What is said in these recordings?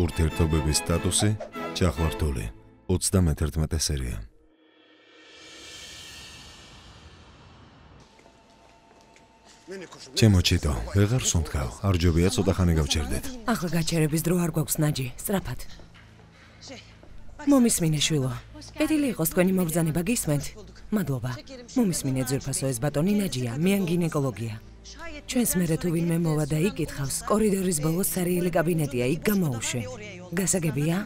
ურთიერთობების სტატუსი ჩახლართული 31 სერია. Чемочито, ვეღარ სუნთქავ, არჯობია ცოტა ხანი გავჩერდეთ. Ახლა გაჩერების დრო არ გვაქვს ნაჯი, სწრაფად. მომისმინე შვილო. პედილი იყოს თქვენი მოგზანება გისმენთ. მადლობა. მომისმინე ძვირფასო ეს ბატონი ნაჯია, მიან გინეკოლოგია. Ჩვენს მერე თუ ვინმე მოვა და იკითხავს, კორიდორის ბოლოს სარიელი კაბინეტია, იქ გამაუშვე. Გასაგებია?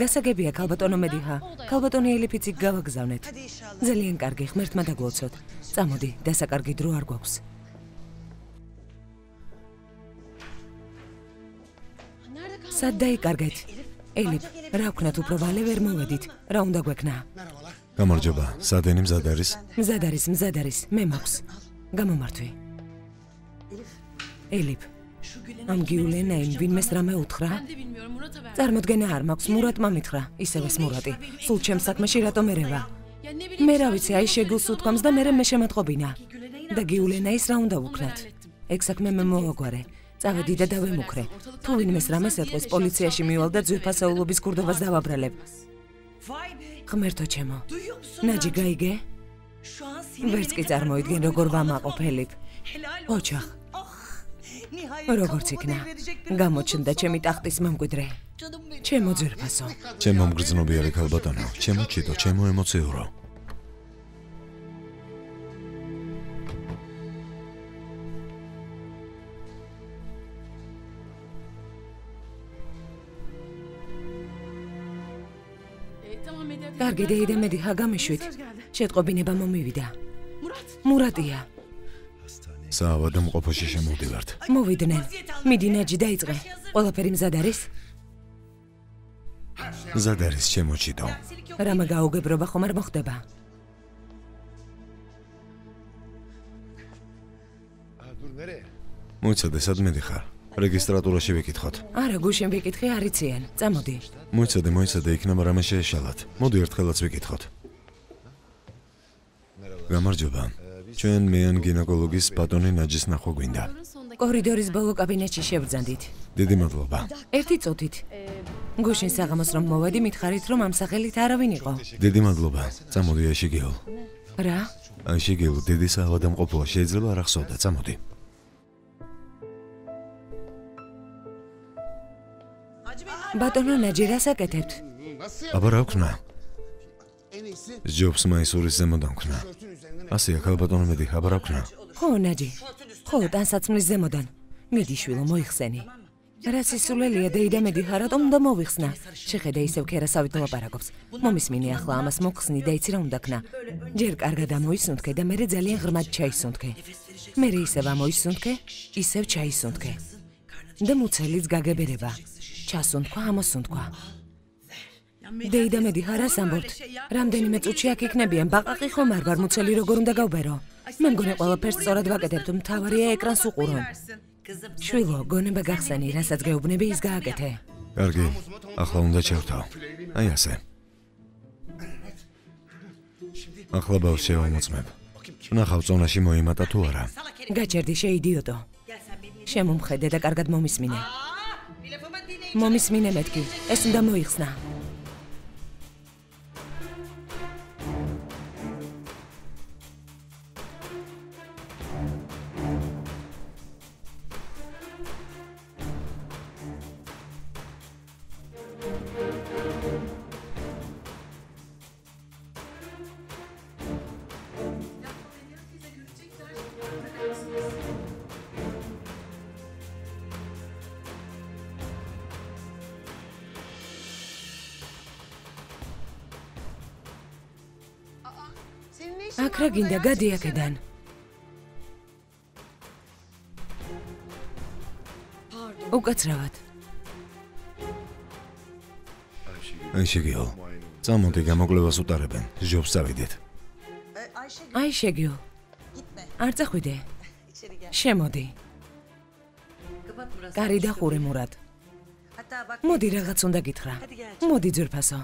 Გასაგებია, ქალბატონო მედიჰა. ქალბატონი ელიფიც იქ გავაგზავნეთ. ძალიან კარგი, ღმერთმა დაგვლოცოთ. Წამოდი, დასაკარგი დრო არ გვაქვს. სად დაიკარგეთ? ელიფ, რა ვქნათ უფრო ვალე ვერ მოვედით. Რა უნდა გვექნა? გამარჯობა, სადენი მზად არის? მზად არის, მე მაქვს. გამომართვი. Ელიფ, ამ გიულენაიმ ვინმეს რამე უთხრა? წარმოდგენა არ მაქვს, მურატმა მითხრა, ისევ ეს მურატი. Სულ ჩემს საქმეში რატომ ერევა? მე რა ვიცი, აიშეგულს უთქვამს და მერე მე შემატყობინა. და გიულენაის რა უნდა ვუქნათ? ეგ საქმე მე მოვაგვარე, წავედი და დავემუქრე. თუ ვინმეს რამე ეთქვის, პოლიციაში მივალ და ძვირფასეულობის კურდობას დავაბრალებ. ღმერთო ჩემო, ნაჯი გაიგე? ვერც კი წარმოიდგენ როგორ ვამაყობ ელიფ. ოჩახ როგორც იქნა, გამოჩნდა ჩემი ტახტის მემკვიდრე. Ჩემო ძვირფასო. Ჩემო მგრძნობიარე ქალბატონო, ჩემო ჩიტო, ჩემო ემოციური. კარგი დეიდე მედიჰა გამიშვით. შეტყობინება მომივიდა. მურატია. საავადო მყოფოში შემოვდივართ. მოვიდნენ. მიდი ნაჯი დაიწყე. ყველაფერი მზად არის? მზად არის შემოჩიტო. რამე გაუგებრობა ხომ არ მოხდება? მოიცადე სადმე ხარ? რეგისტრატურაში ვიკითხოთ. არა, გუშინ ვიკითხე, არიციან. წამოდი. მოიცადე იქნება რამე შეეშალათ. მოდი ერთხელაც ვიკითხოთ. გამარჯობა. Ჩვენ მეან გინეკოლოგის ბატონი ნაჯის ნახვა გვინდა. კორიდორის ბოლო კაბინეტში შევძანდით. დიდი მადლობა. ერთი წუთით. გუშინ საღამოს რომ მოვედი, მითხარით რომ ამ სახელით არავინ იყო. დიდი მადლობა. წამოდი აიშეგიულ. რა? აიშეგიულ დედის ავადმყოფობა შეიძლება არ ახსოვდა, წამოდი. ბატონო ნაჯი რას აკეთებთ? აბა რა ვქნა? ჯობს მაისურის ზემოდან ვქნა. Ასე ქალბატონო მედიჰა, აბა რა ვქნა? ხო, ნაჯი. ხო, ტანსაცმლის ზემოდან. მიდი შვილო, მოიხსენი. რა სისულელია დეიდა მედიჰა, რატომ უნდა მოვიხსნა? შეხედე ისევ ქერასავით ლაპარაკობს. მომისმინე ახლა ამას მოხსნი და იცი რა უნდა ქნა. ჯერ კარგად ამოისუნთქე და მერე ძალიან ღრმად ჩაისუნთქე. მერე ისევ ამოისუნთქე, ისევ ჩაისუნთქე. და მუცელიც გაგებერება. ჩასუნთქვა, ამოსუნთქვა. დეიდა მედიჰა რას ამბობთ? რამდენიმე წუთში აქ იქნებიან, ბაყაყი ხომ არ ვარ მუცელი როგორ უნდა გავბერო? მე მგონი ყველაფერს სწორად ვაკეთებთ, მთავარია ეკრანს უყურონ. შვილო, გონება გახსენი, რასაც გეუბნები ის გააკეთე. კარგი, ახლა უნდა ჩავთავ. აი ასე. ახლა ბავშვს შევამოწმებ. ნახავ წონაში მოიმატა თუ არა. გაჩერდი შეიდიოტო. შემომხედე და კარგად მომისმინე. მომისმინე მეთქი, ეს უნდა მოიხსნა. აქ რა გინდა გადი აქედან? უკაცრავად. აიშეგიო, წამოდი გამოკლებას უტარებენ, ჯობს წავიდეთ. აიშეგიო, არ წახვიდე. შემოდი. კარი დახურე მურატ. მოდი რაღაც უნდა გითხრა. მოდი ძვირფასო.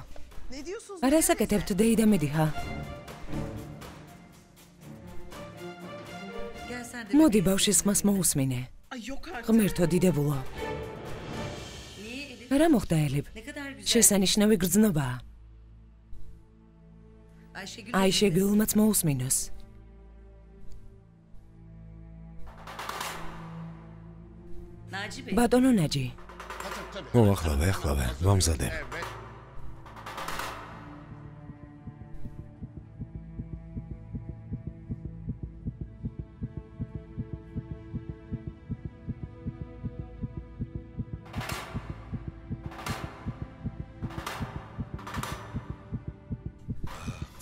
რას აკეთებთ დეიდა მედიჰა? მოდი ბავშვის ხმას მოусმინე. ღმერთო დიდებულო. რა მოხდა ელიფ? შესანიშნავი გრძნობაა. აიშეგიულმაც მოусმინოს. ბატონო ნაჯი. მოახლავე, მომზადე.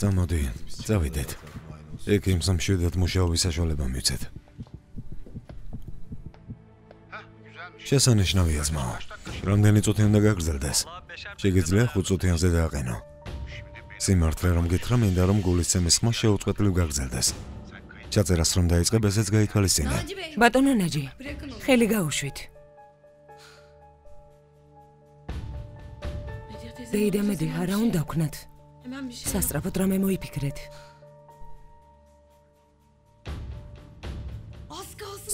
Გამოდი, წავიდეთ. ექიმს მშვიდად მუშაობის საშუალება მივცეთ. შესანიშნავია ძმაო. Რამდენი წუთი უნდა გაგრძელდეს? Შეგიძლია 5 წუთიანზე დააყენო. სიმართლე რომ გითხრა, მინდა რომ გულისცემის ხმა შეუწყვეტლივ გაგრძელდეს. ჩაწერას რომ დაიწყებ, ესეც გაითვალისწინე. ბატონო ნაჯი, ხელი გაუშვით. დეიდამედი არა უნდა ვქნათ. სასწრაფოდ რამე მოიფიქრეთ.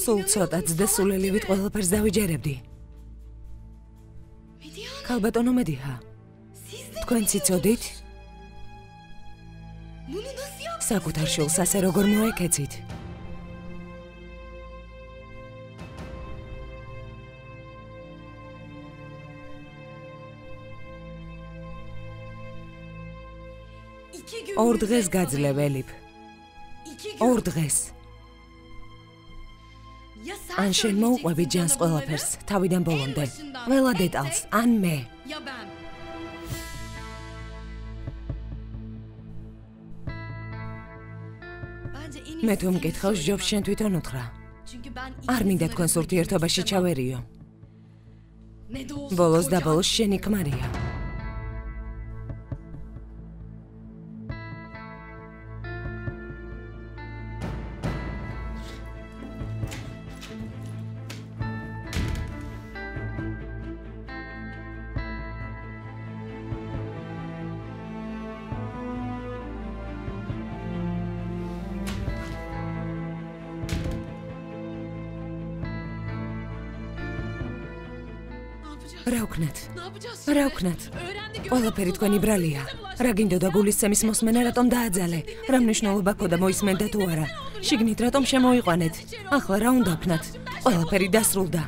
სულ ცოტაც და სულელივით ყველაფერს დავიჯერებდი. ქალბატონო მედიჰა, თქვენ ციცოდით? საკუთარ შვილს ასე როგორ მოეკეცით? ორ დღეს გაძლევ ელიფ. ორ დღეს. ან შენ მოუყვები ჯანს ყველაფერს, თავიდან ბოლომდე. ყველა დეტალს, ან მე. მე თუ მკითხავს, ჯობს შენ თვითონ უთხრა. არ მინდა თქვენს ურთიერთობაში ჩავერიო. ბოლოს და ბოლოს შენი ქმარია. რა ვქნათ? ყველაფერი თქვენი ბრალია. რა გინდოდა გულისცემის მოსმენა რატომ დააძალე? რა მნიშვნელობა ქონდა მოისმენდა თუ არა? შიგნით რატომ შემოიყვანეთ? ახლა რა უნდა ვქნათ? ყველაფერი დასრულდა.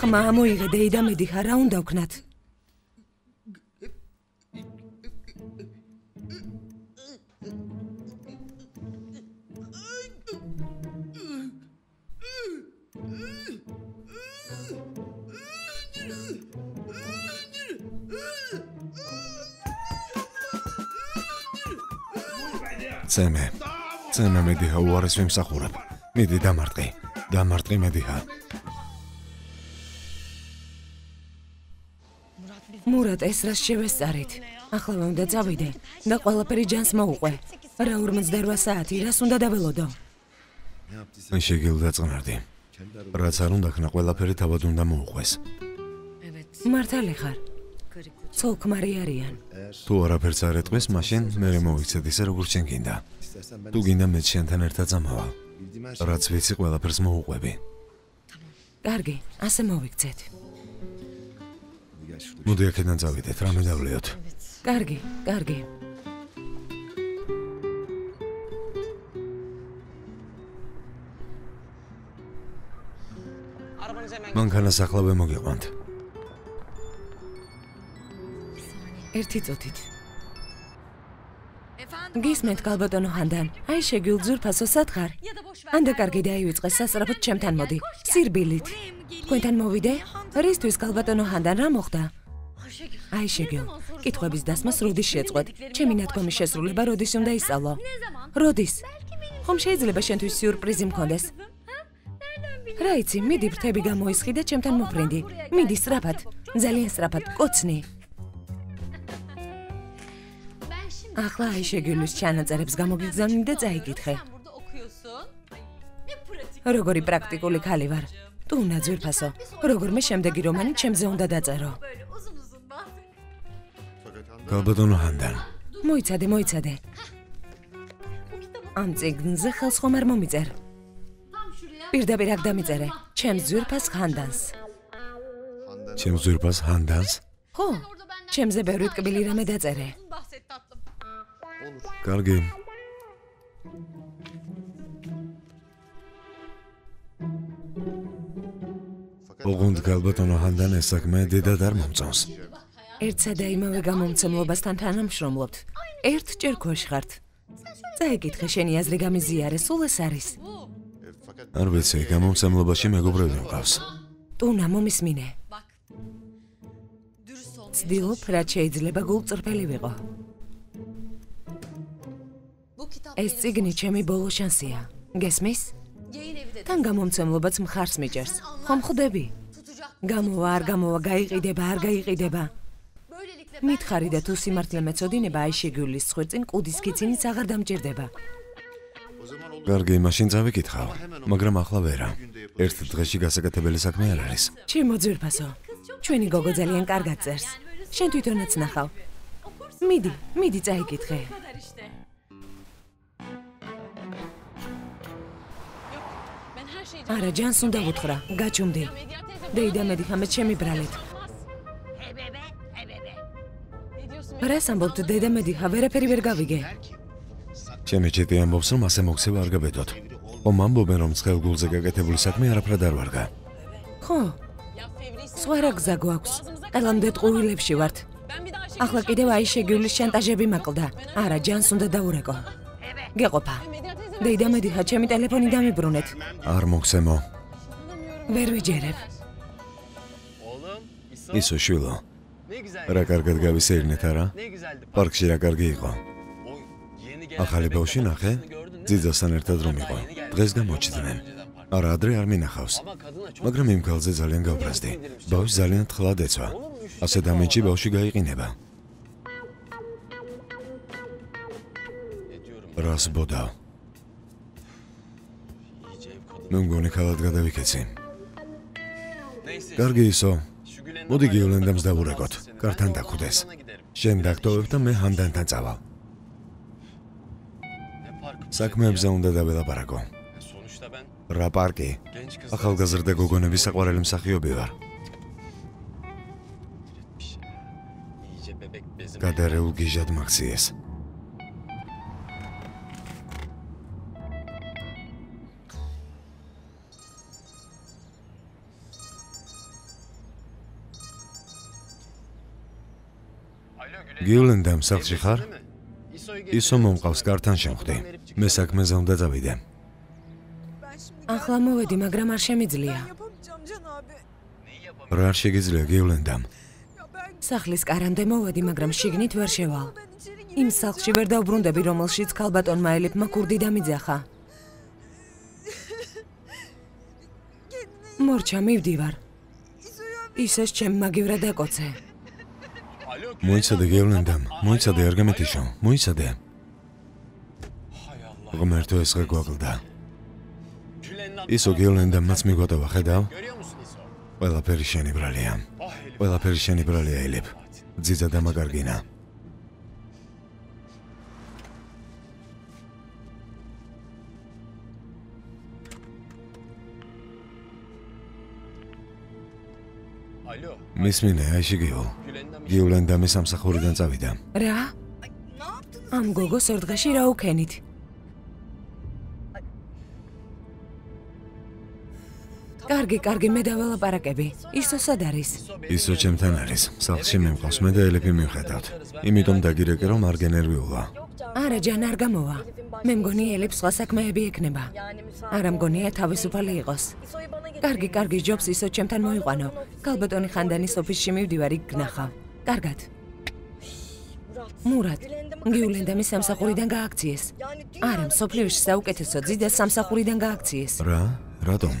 ხმა მოიღე დეიდამედი, რა უნდა ვქნათ? ცემე მედიჰა უარეს ვიმსახურებ. მიდი დამარტყი მედიჰა. მურატ, ეს რას შევესწარით? ახლა უნდა წავიდე და ყველაფერი ჯანს მოუყვე. რა 48 საათი, რას უნდა დაველოდო? შეგიძლია წნარდი. რაც არ უნდა ხნა, ყველაფერი თავად უნდა მოუყვეს. მართალი ხარ. ცოლქმარი არიან. თუ არაფერს არ ეტყვის, მაშინ მე მოვიცეთ ისე როგორც შენ გინდა. თუ გინდა მე შენთან ერთად ამავა. რაც ვიცი, ყველაფერს მოუყვები. კარგი, ასე მოვიქცეთ. მოდი აქედან წავიდეთ, რამე დავლიოთ. კარგი. მანქანას ახლავე მოგიყვანთ. ერთი წუთით. გისმენთ ქალბატონო ჰანდან, აიშეგიულ ძურფასო სათქარ. ან კარგი დაივიწყე, სასწრაფოდ ჩემთან მოდი, სირბილით. თქვენთან მოვიდე? რისთვის ქალბატონო ჰანდან, რა მოხდა? აიშეგიულ, კითხვების დასმას როდის შეწყვეტ? ჩემი ნათქვამის შესრულება როდის უნდა ისწავლო? როდის? ხომ შეიძლება შენთვის სიურპრიზი მქონდეს? რა იცი, მიდი ფრთები გამოისხი და ჩემთან მოფრინდი. მიდი სწრაფად, ძალიან სწრაფად, კოცნი. ახლა აიშეგიულის ჩანაწერებს გამოგიგზავნი და წაიკითხე. როგორი პრაქტიკული ქალი ვარ. თუ უნდა ძვირფასო, როგორმე შემდეგი რომანი ჩემზე უნდა დაწერო. ქალბატონო ჰანდან. მოიცადე. ამ წიგნზე ხელს ხომ არ მომიწერ? პირდაპირ აქ დამიწერე, ჩემს ძვირფას ჰანდანს. ჩემ ზურბას ჰანდანს? ხო, ჩემზე ბევრი ტკბილი რამე დაწერე. კარგი. ოღონდ გალბატონო ჰანდან ეს საქმე დედად არ მომწონს. ერთსა და იმავე გამომცემლობასთან თანამშრომლობთ. ერთჯერ გოშხართ. წაიკითხე შენი აზრი გამიზიარე, სულ ეს არის. არ ვიცი, გამომცემლობაში მეგობრები მყავს. ტუნა მომისმინე. ცდილობ, რაც შეიძლება გულწრფელი ვიყო. ეს წიგნი ჩემი ბოლო შანსია. გესმის? თან გამომცემლობაც მხარს მიჭერს. ხომ ხვდები? გამოვა, არ გამოვა, გაიყიდება, არ გაიყიდება. მითხარი და თუ სიმართლე მეწოდინება, აიშეგიულის ხვერწინ კუდის კიცინის აღარ დამჭირდება. გარგი, მაშინ წავიკითხავ, მაგრამ ახლა ვერა. ერთ დღეში გასაკეთებელი საქმე არ არის. ჩემო ძვირფასო, ჩვენი გოგო ძალიან კარგად წერს. შენ თვითონაც ნახავ. მიდი წაიკითხე. არა, ჯანს უნდა გუთხრა, გაჩუმდი. დეიდა მედიხამეთ შემიბრალეთ. რას ამბობთ დედა მედიხა, ვერაფერი ვერ გავიგე. ჩემი ჭიტი ამბობს, რომ ასე მოხსევა არ გაბედოთ. ხომ ამბობენ, რომ ცხელგულზე გაკეთებული საქმე არაფრად არ ვარგა. ხო. სხვა რა გზა გვაქვს? ყველამდე ტყუილებში ვართ. ახლა კიდევ აიშეგიულის შანტაჟები მაკლდა. არა, ჯანს უნდა დაურეკო. გეყოფა. დედა მედიხა, ჩემი ტელეფონი დამიბრუნეთ. არ მოხსემო. ვერ ვიჯერებ. ისო შვილო. რა კარგად გავისეირნეთ არა? პარკში რა კარგი იყო. ახალი ბავში ნახე? ძიძასთან ერთად რომ იყო. დღეს გამოჩდნენ. არა, ადრე არ მინახავს. მაგრამ იმ ქალზე ძალიან გავბრაზდი. ბავშვი ძალიან თხლად ეცვა. ასე დამეჭი ბავშვი გაიყინება. რას ბოდა? მე მგონი ქალად გადავიქეცი. კარგი ისო. მოდი გიოლენდამს დავურეკოთ. კარტან დაგხვდეს. შენ დაგტოვებ და მე ჰანდანთან წავალ. საქმეებზე უნდა დაველაპარაკო. რა პარკი? ახალგაზრდა გოგონების საყვარელი მსახიობი ვარ. გადარეულ გიჟად მაქციეს. გივლენდა მსახში ხარ? ისო მომყავს კარტან შემხვდი. მე საქმეზე უნდა წავიდე. ახლა მოვედი, მაგრამ არ შემიძლია. რა არ შეგიძლია გივლენდამ? სახლის კარამდე მოვედი, მაგრამ შიგნით ვერ შევალ. იმ სახლში ვერ დავბრუნდები, რომელშიც ქალბატონმა ელიფმა ქურდი დამიძახა. მორჩა მივდივარ. ისეს ჩემ მაგივრა დაკოცე. მოიცადე გევლენდამ, მოიცადე არ გამეთიშო, მოიცადე. ღმერთო ეს რა გვაკლდა. ისო გევლენდამაც მიგვატოვა, ხედავ? ყველაფერი შენი ბრალია. ყველაფერი შენი ბრალია, ელიფ. ძიძა დამაგარგინა. მისმინე, აიშეგიულ. გივლენდამი სამსახურიდან წავიდა. რა? ამ გოგოს ორ დღეში რა უქენით? კარგი, მე დაველაპარაკები. ისო სად არის? ისო ჩემთან არის. სახლში მემყავს, მე და ელიფი მივხედავთ. იმიტომ დაგირეკე, რომ არ გენერვიულა. არა, ჯან არ გამოვა. მე მგონი ელიფს სხვა საქმეები ექნება. არა მგონია თავისუფალი იყოს. კარგი, ჯობს ისო ჩემთან მოიყვანო. ქალბატონი ხანდანის ოფისში მივდივარ, იქ გნახავ. კარგად. მურატ, გივლენდამი სამსახურიდან გააქციეს. არა, მსოფლიოში საუკეთესო ძიდა სამსახურიდან გააქციეს. რა? რატომ?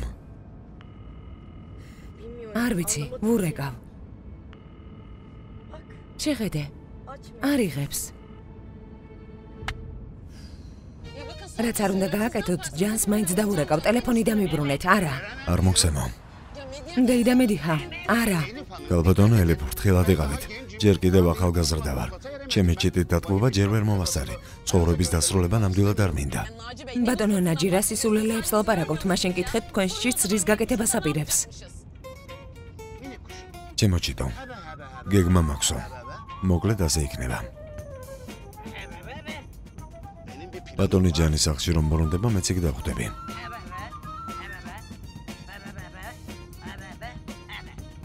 არ ვიცი, ვურეკავ. შეხედე. არ იღებს. რაც არ უნდა გააკეთოთ, ჯანს მაინც დაურეკავ, ტელეფონი დამიბრუნეთ, არა. არ მოგსემო. დეიდა მედიხა, არა. გალბატონო ელიფ, ფრთხილად იყავით. ჯერ კიდევ ახალგაზრდა ვარ. ჩემი ჭიტით დატყუება ჯერ ვერ მოვასწარე. ცხოვრების დასრულება ნამდვილად არ მინდა. ბატონო ნაჯირა, სისულელეებს ლაპარაკობთ, მაშინ გითხეთ, თქვენს ჭიცრის გაკეთებას აპირებს. შემოჭიდო. გეგმა მაქვსო. მოკლედ ასე იქნება. ბატონი ჯანის სახლში რომ მორონდება, მეც იქ დავხვდები.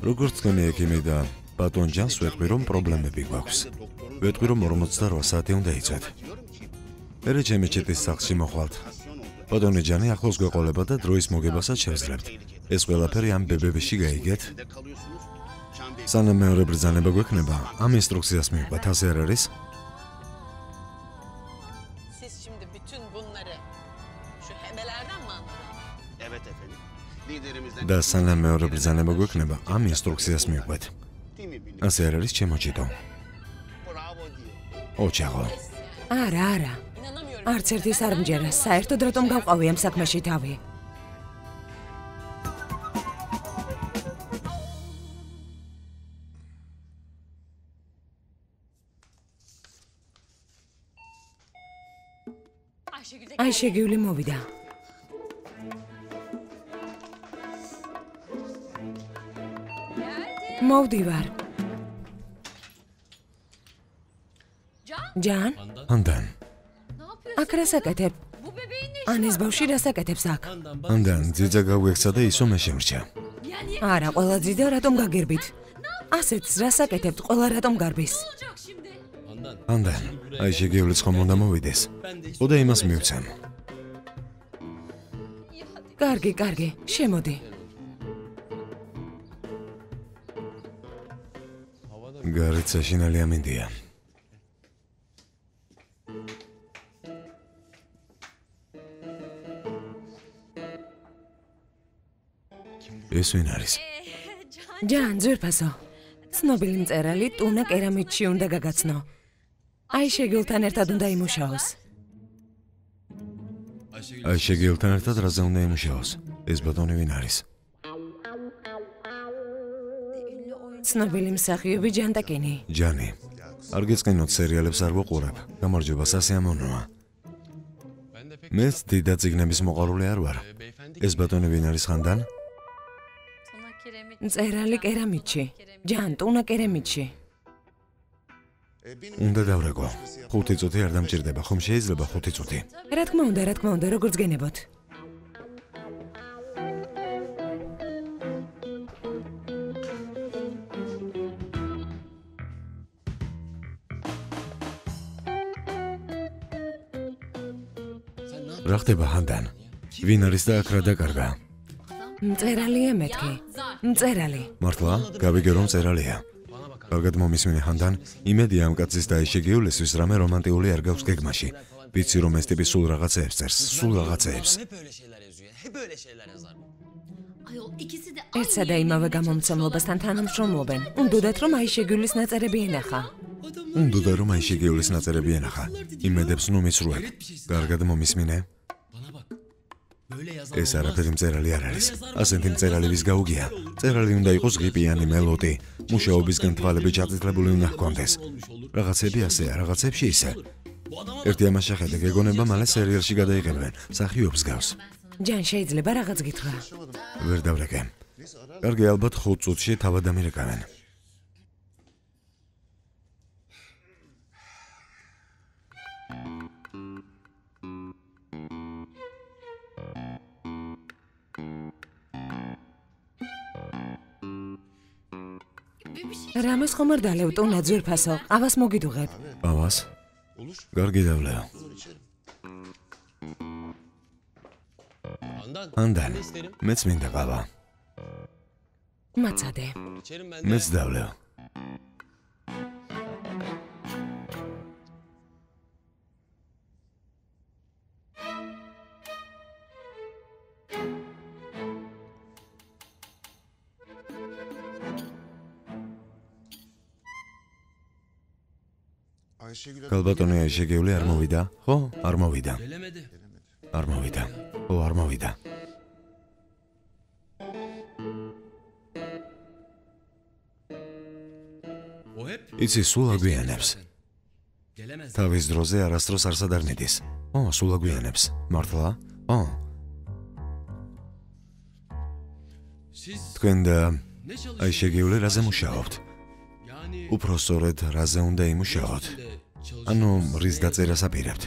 როგორც გამიექიმი და ბატონ ჯანს ვეთქვი რომ პრობლემები გვაქვს. ვეთქვი რომ 48 საათი უნდა იცვათ. მერე ჩემი ჩიტის სახლში მოხვალთ. ბატონი ჯანი ახლოს გვეყოლება და დროის მოგებასაც შევძლებთ. ეს ყველაფერი ამ ბებებში გაიგეთ. სანამ მეორე ბრძანება გვექნება, ამ ინსტრუქციას მივყვეთ, ასე არ არის? და სანამ მეორე ბრძანება გვექნება, ამ ინსტრუქციას მივყვეთ. ასე არ არის შემოჭიდო. ოჩაღო. არა, არა. არც ერთის არ მჯერა, საერთოდ რატომ გავყავი ამ საქმეში თავი? აიშეგიული მოვიდა. მოვდივარ. ჯან? ანდან. აქ რა საკეთებ? ან ეს ბავში რა საკეთებს აქ? ანდან, ძიძა გავექცა და ისო მე შემრჩა. არა, ყველა ძიძა რატომ გაგერბით? ასეც რა საკეთებთ, ყველა რატომ გარბის? ანდან, აიშეგიულიც ხომ უნდა მოვიდეს. ოდა იმას მივცემ. კარგი, კარგი, შემოდი. გარეთ საშინელი ამინდია. ეს ვინ არის? ჯან, ძვირფასო. ცნობილი მწერალი ტუნა კერამიკში უნდა გაგაცნო. აიშეგიულთან ერთად უნდა იმუშაოს. აიშეგიულთან ერთად რაზე უნდა იმუშაოს? ეს ბატონი ვინ არის? ცნობილი მსახიობი ჯანდაკენი. ჯანი, არ გეწყინოთ სერიალებს არ ვუყურებ. გამარჯობა, ასე ამოვნოა. მეც დიდაწიგნების მოყარული არ ვარ. ეს ბატონი ვინ არის ხანდან? მწერალი კერამიკში. ჯან, ტუნა კერამიკში. უნდა დავრეგო. 5 წუთი არ დამჭირდება, ხომ შეიძლება 5 წუთი? რა თქმა უნდა, როგორც გენებოთ. რა ხდება ხანდან? ვინ არის და აქ რა დაკარგა? მწერალია მეთქი. მწერალი. მართლა? გავიგე რომ მწერალია. კარგად მომისმინე ხანდან, იმედია ამ კაცის და აიშეგიულისთვის რამე რომანტიკული არ გავს გეგმაში. ვიცი რომ ეს ტიპი სულ რაღაცებს წერს. ერთსა და იმავე გამომცემლობასთან თანამშრომლობენ. უნდოდათ რომ აიშეგიულის ნაწერები ენახა. იმედებს ნუ მისრუებ. კარგად მომისმინე. ეს არაფერი მწერალი არ არის. ასეთი მწერალი ვის გაუგია? მწერალი უნდა იყოს ღიპიანი მელოტი. მუშაობისგან თვალები ჩაწითლებული უნდა ჰქონდეს. რაღაცები ასეა, რაღაცებში ისე. ერთი ამას შეხედე, გეგონება მალე სერიალში გადაიღებენ. მსახიობს გავს. ჯან, შეიძლება რაღაც გითხრა. ვერ დავრეკე. კარგი, ალბათ 5 წუთში თავად ამირეკავენ. რამეს ხომ არ დალევ ტუნა ძვირფასო, ავას მოგიდუღებ. ავას? გარგი დავლეო. ანდან, მეც მინდა ყავა. მაცადე. მეც დავლეო. გალბატონი აიშეგიული არ მოვიდა? ხო, არ მოვიდა. ხო, არ მოვიდა. იცი, სულ აგვიანებს. თავის დროზე არასდროს არც არ მიდის. ო, სულ აგვიანებს. მართლა? ო. თქვენ და აიშეგიულზე რაზე მუშაობთ? Უფრო სწორედ რაზე უნდა იმუშაოთ? Ანუ რის დაწერას აპირებთ?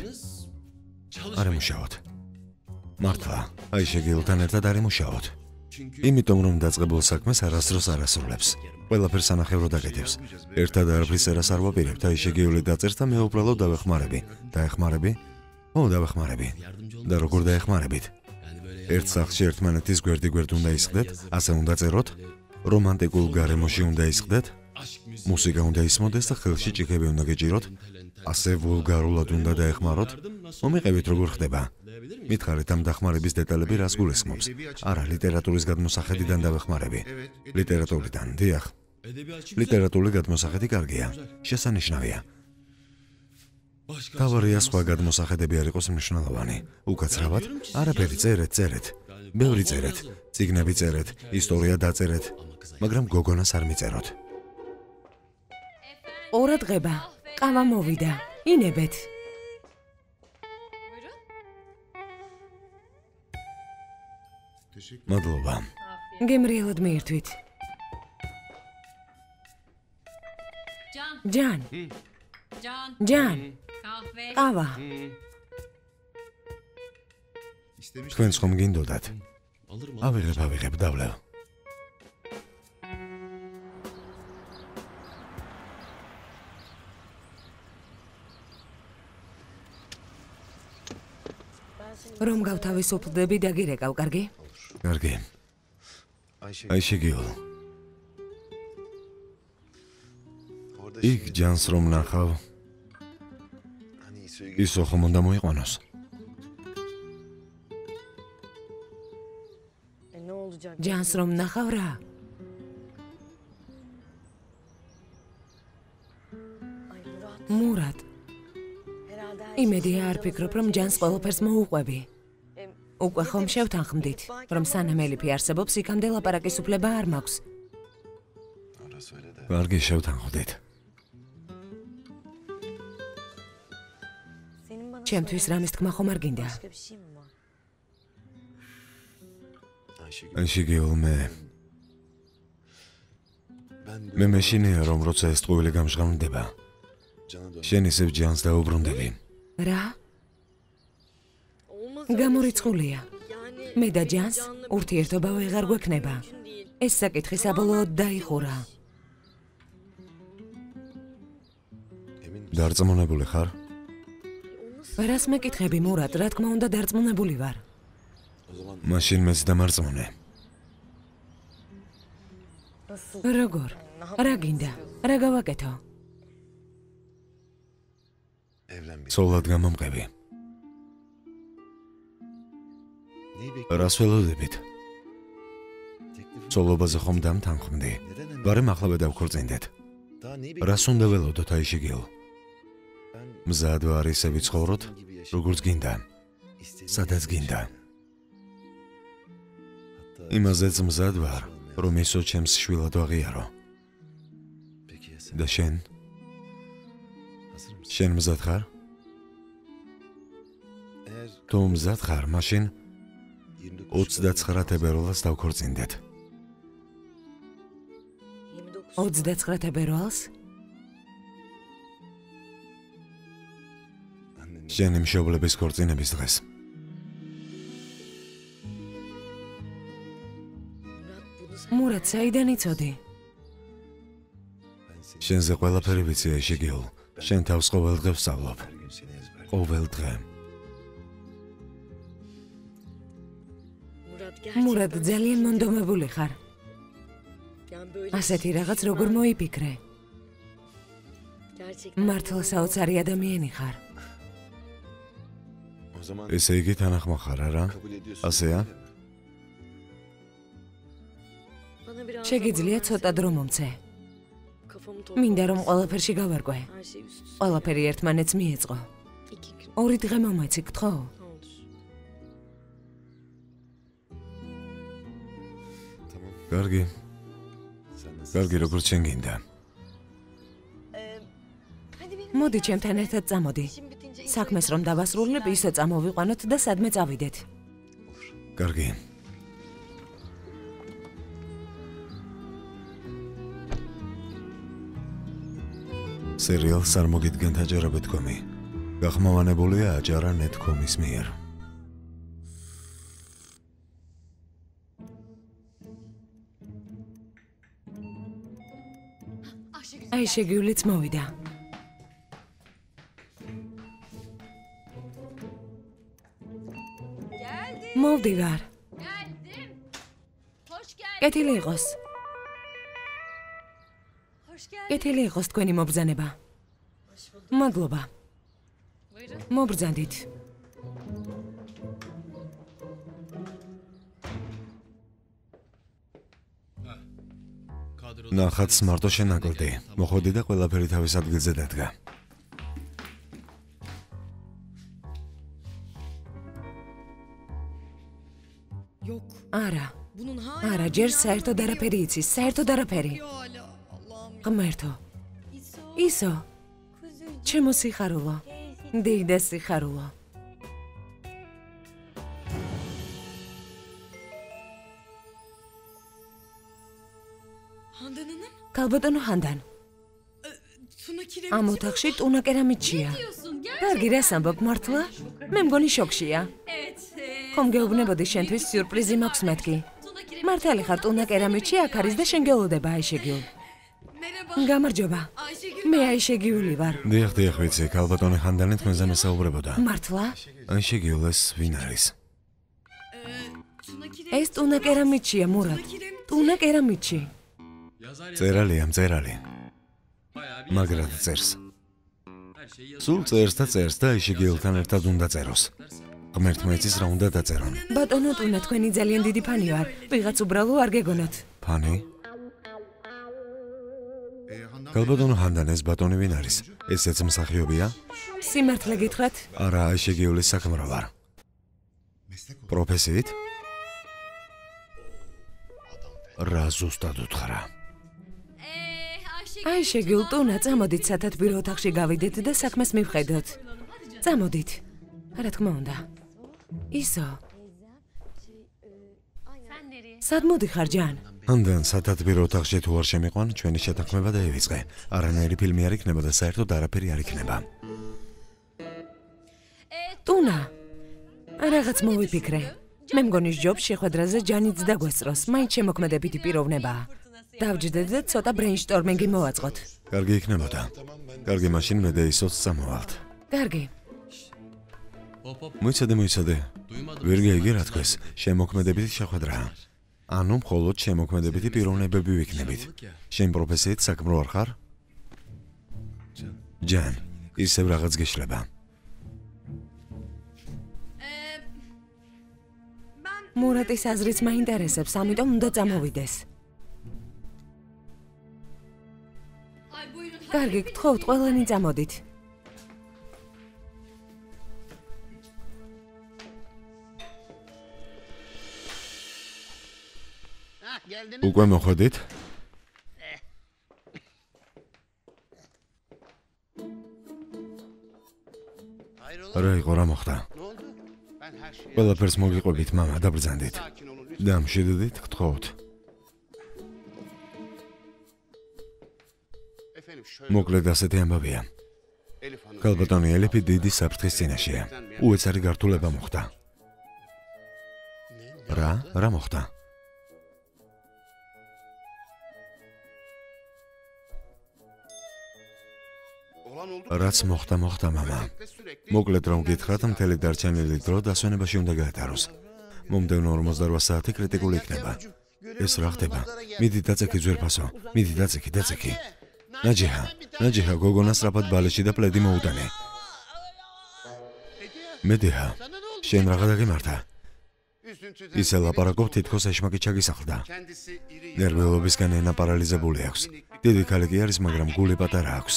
არ მუშაობთ. მართლა, აიშეგიულთან ერთად არ მუშაობთ. Იმიტომ რომ დაწყებულ საქმეს არასდროს არ ასრულებს. Ყველაფერს ანახევრო დაგეთევს. Ერთად არაფრის არას არ ვაპირებთ. აიშეგიული დაწერს და მე უბრალოდ დავეხმარები. Დაეხმარები? ო, დავეხმარები. და როგორ დაეხმარებით? ერთ სახლში ერთმანეთის გვერდიგვერდ უნდა ისხდეთ, ასე უნდა წეროთ, რომანტიკულ გარემოში უნდა ისხდეთ, მუსიკა უნდა ისმოდეს და ხელში ჭიქები უნდა გეჭიროთ, ასე ვულგარულად უნდა დაეხმაროთ, მომიყევით როგორ ხდება. მითხარით ამ დახმარების დეტალები რას გულისხმობს? არა, ლიტერატურის გადმოსახედიდან დავეხმარები. Ლიტერატურიდან, დიახ. ლიტერატურული გადმოსახედი კარგია, შესანიშნავია. თავარია სხვა გადმოსახედები არ იყოს მნიშვნელოვანი. Უკაცრავად, არაფერი წერეთ. ბევრი წერეთ, წიგნები წერეთ, ისტორია დაწერეთ, მაგრამ გოგონას არ მიწეროთ. ორად ღება, ყავა მოვიდა, ინებეთ. მადლობა. გემრიელად მიირთვით. ჯან. ყავა. თქვენს ხომ გინდოდათ? ავიღებ, დავლევ. რომ გავთავისუფლდები დაგირეკავ, კარგი? Კარგი. აიშეგიულ. იქ ჯანს რომ ნახავ. ისო ხომ უნდა მოიყვანოს. ჯანს რომ ნახავ რა. მურატ. იმედი არ ფიქრობ რომ ჯანს ყველაფერს მოუყვები. უკვე ხომ შევთანხმდით, რომ სანამ ელიფი არსებობს, იქამდე ლაპარაკის უფლება არ მაქვს. კარგი, შევთანხმდით. ჩემთვის რამის თქმა ხომ არ გინდა. აიშეგიულ მე მეშინია რომ როცა ეს ტყუილი გამჟღავნდება. შენ ისევ ჯანს დაუბრუნდები. რა? გამორიცხულია. მე და ჯანს ურთიერთობა ვეღარ გვექნება. ეს საკითხი საბოლოოდ დაიხურა. დარწმუნებული ხარ? რას მეკითხები, მურატ, რა თქმა უნდა დარწმუნებული ვარ. მაშინ მეც დამარწმუნე. როგორ? რა გინდა? რა გავაკეთო? ცოლად გამომყევი. რას ველოდებით? ცოლობაზე ხომ დამთანხმდი? ბარემ ახლავე დავქორწინდეთ. რას უნდა ველოდოთ, აიშეგიულ? მზად ვარ ისე ვიცხოვროთ, როგორც გინდა. სადაც გინდა. იმაზეც მზად ვარ, რომ ისო ჩემს შვილად ვაღიარო. და შენ? შენ მზად ხარ? თუ მზად ხარ, მაშინ 29 თებერვალს დავქორწინდეთ. 29 თებერვალს? შენი მშობლების ქორწინების დღეს. მურატ, საიდან იცოდი? შენზე ყველაფერი ვიცი, აიშეგიულ. შენ თავს ყოველ დღე ვსწავლობ. ყოველ დღე. მურატ, ძალიან მონდომებული ხარ. ასეთი რაღაც როგორ მოიფიქრე? მართლა საოცარი ადამიანი ხარ. ესე იგი თანახმა ხარ, არა? ასეა? შეგიძლია ცოტა დრო მომცე. მინდა რომ ყველაფერში გავარკვე. ყველაფერი ერთმანეთს მიეწყო. 2 დღე მომეცი, გთხოვ. კარგი. კარგი, როგორც შენ გინდა. მოდი ჩემთან ერთად წამოდი. საქმეს რომ დავასრულებ, ისე წამოვიყვანოთ და სადმე წავიდეთ. კარგი. სერიალს წარმოგიდგენთ აჯერებეთქვამი. გახმოვანებულია აჯარა net.com-ის მიერ. აიშეგიულიც მოვიდა. მოვდი ვარ. კეთილი იყოს. კეთილი იყოს თქვენი მობრძანება. მადლობა. მობრძანდით. ნახაც მარტო შენ აგორდი. მოხვდი და ყველაფერი თავის ადგილზე დადგა. არა. არა, ჯერ საერთოდ არაფერი იცი, საერთოდ არაფერი. ღმერთო. ისო. ჩემო სიხარულო. დეიდა სიხარულო. ქალბატონო ჰანდან. ამ ოთახში ტუნა კერამიკაა. კარგი, რას ამბობ მართლა? მე მგონი შოკშია. ხომ გეუბნებოდი შენთვის სიურპრიზი მაქვს მეთქი. მართალი ხარ ტუნა კერამიკაა, აქ არის და შენ გელოდება აიშეგიულ. გამარჯობა. მე აიშეგიული ვარ. დიახ, ვიცი, ქალბატონო ჰანდანით მეზე მესაუბრებოდა. მართლა? აიშეგიულ ეს ვინ არის? ეს ტუნა კერამიკაა, მურატ. ტუნა კერამიკაა. წერალი. მაგრამ წერს. სულ წერს და აიშეგიულთან ერთად უნდა წეროს. ღმერთმა იცის რა უნდა დაწერონ. ბატონო ტუნა, თქვენი ძალიან დიდი ფანი ვარ. ვიღაც უბრალო არ გეგონათ. ფანი? ქალბატონო ჰანდან, ეს ბატონი ვინ არის? ესეც მსახიობია? სიმართლე გითხრათ? არა, აიშეგიულის საქმრო ვარ. პროფესიით? რა ზუსტად უთხრა? აიშეგიულ ტუნა, წამოდით სათათბირო ოთახში გავიდეთ და საქმეს მივხედოთ. წამოდით. რა თქმა უნდა. ისო. სად მოდიხარ ჯან? ამდან სათათბირო ოთახში თუ არ შემიყვან, ჩვენი შეთანხმება დაივიწყე. არანაირი ფილმი არ იქნება და საერთოდ არაფერი არ იქნება. ტუნა. რაღაც მოვიფიქრე. მე მგონი ჯობს შეხვედრაზე ჯანიც დაგვესწროს. მაინც შემოქმედებითი პიროვნებაა. დავჯდეთ და ცოტა ბრეინშტორმინგი მოვაწყოთ. კარგი იქნებოდა. კარგი, მაშინ მე და ისოც წამოვალთ. კარგი. მოიცადე. ვერ გაიგე რა თქვეს. შემოქმედებითი შეხვედრაა. ანუ მხოლოდ შემოქმედებითი პიროვნებები ვიქნებით. შენ პროფესიით საქმრო არ ხარ? ჯან, ისევ რაღაც გეშლება. მურატის აზრიც მაინტერესებს, ამიტომ უნდა წამოვიდეს. კარგი, გთხოვთ, ყველანი წამოდით. უკვე მოხვდით? რა იყო, რა მოხდა? ყველაფერს მოგიყვებით, მამა, დაბრძანდით. დამშვიდდით, გთხოვთ. მოკლედ ასეთი ამბავია. ქალბატონი ელიფი დიდი საფრთხის წინაშეა. უეცარი გართულება მოხდა. რა მოხდა? რაც მოხდა, მამა. მოკლედ რომ გითხრათ, მთელი დარჩენილი დრო დასვენებაში უნდა გაატაროს. მომდევნო 48 საათი კრიტიკული იქნება. ეს რა ხდება? მიდი დაწექი ძვირფასო. მიდი დაწექი. ნაჯიჰა, გოგონას რაფად ბალეში და პლედი მოუტანე. მედიჰა, შენ რაღა დაგემართა? ისე ლაპარაკობ, თითქოს ეშმაკი ჩაგისახლდა. ნერვიულობისგან ენა პარალიზებული აქვს. დიდი ქალიკი არის, მაგრამ გული პატარა აქვს.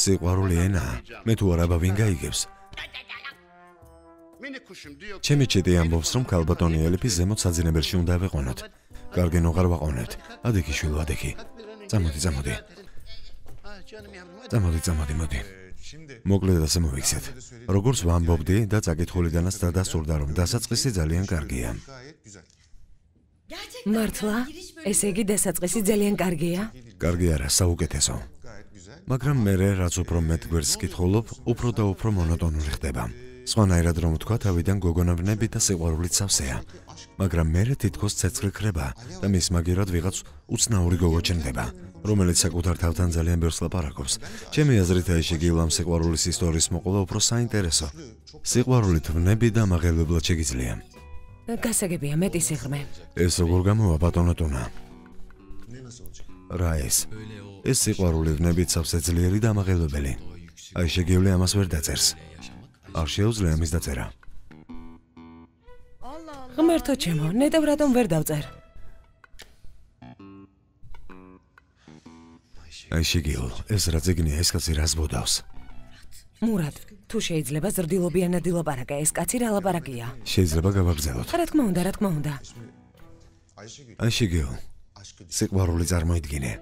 Siqvaruli ena, me tu araba vin gaigebs? Chemi chedi ambavs rom kalbatoni Elipi zemot sadzinebershi unda veqonot. Gargen oqar vaqonet. Adeki shvilo adeki. Zamodi. Zamodi modi. Mogled da samovikset. Rogors vambobdi da tsagitqulidanas dadasturda rom dasatsqisi zalian gargia. Martla, ესე იგი დასაწყისი ძალიან კარგია? Კარგი არა, საუკეთესო. მაგრამ მე რაც უფრო მეტ გვერდს გითხულობ, უფრო და უფრო მონოტონური ხდება. Სხვანაირად რომ თქვა, თავიდან გოგონავნები და სიყვარულით სავსეა. მაგრამ მე თითქოს ცეცხლი ხდება და მის მაგერად ვიღაც უცნაური გოგოჩნდება, რომელიც საკუთარ თავთან ძალიან ბევრს ლაპარაკობს. ჩემი აზრით, აიშეგიულ ამ სიყვარულის ისტორიის მოყოლა უფრო საინტერესო. სიყვარულით ვნები და მაღელვებლად შეგიძლია. Გასაგებია მეტი სიღრმე. ეს როგორ გამოვა ბატონო ტონა? რა ეს? ეს სიყვარული ვნებით სავსეძლიერი და ამაღელვებელი. აიშეგიული ამას ვერ დაწერს. არ შეუძლია მის დაწერა. ღმერთო ჩემო, ნეტევ რატომ ვერ დავწერ? აიშეგიულ, ეს რა ძეგნია, ეს კაცი რას ბოდავს? მურატ, თუ შეიძლება ზრდილობიანად ილაპარაკა, ეს კაცი რა ლაპარაკია? შეიძლება გავაგრძელოთ. რა თქმა უნდა. აიშეგიო, სიყვარული წარმოიდგინე.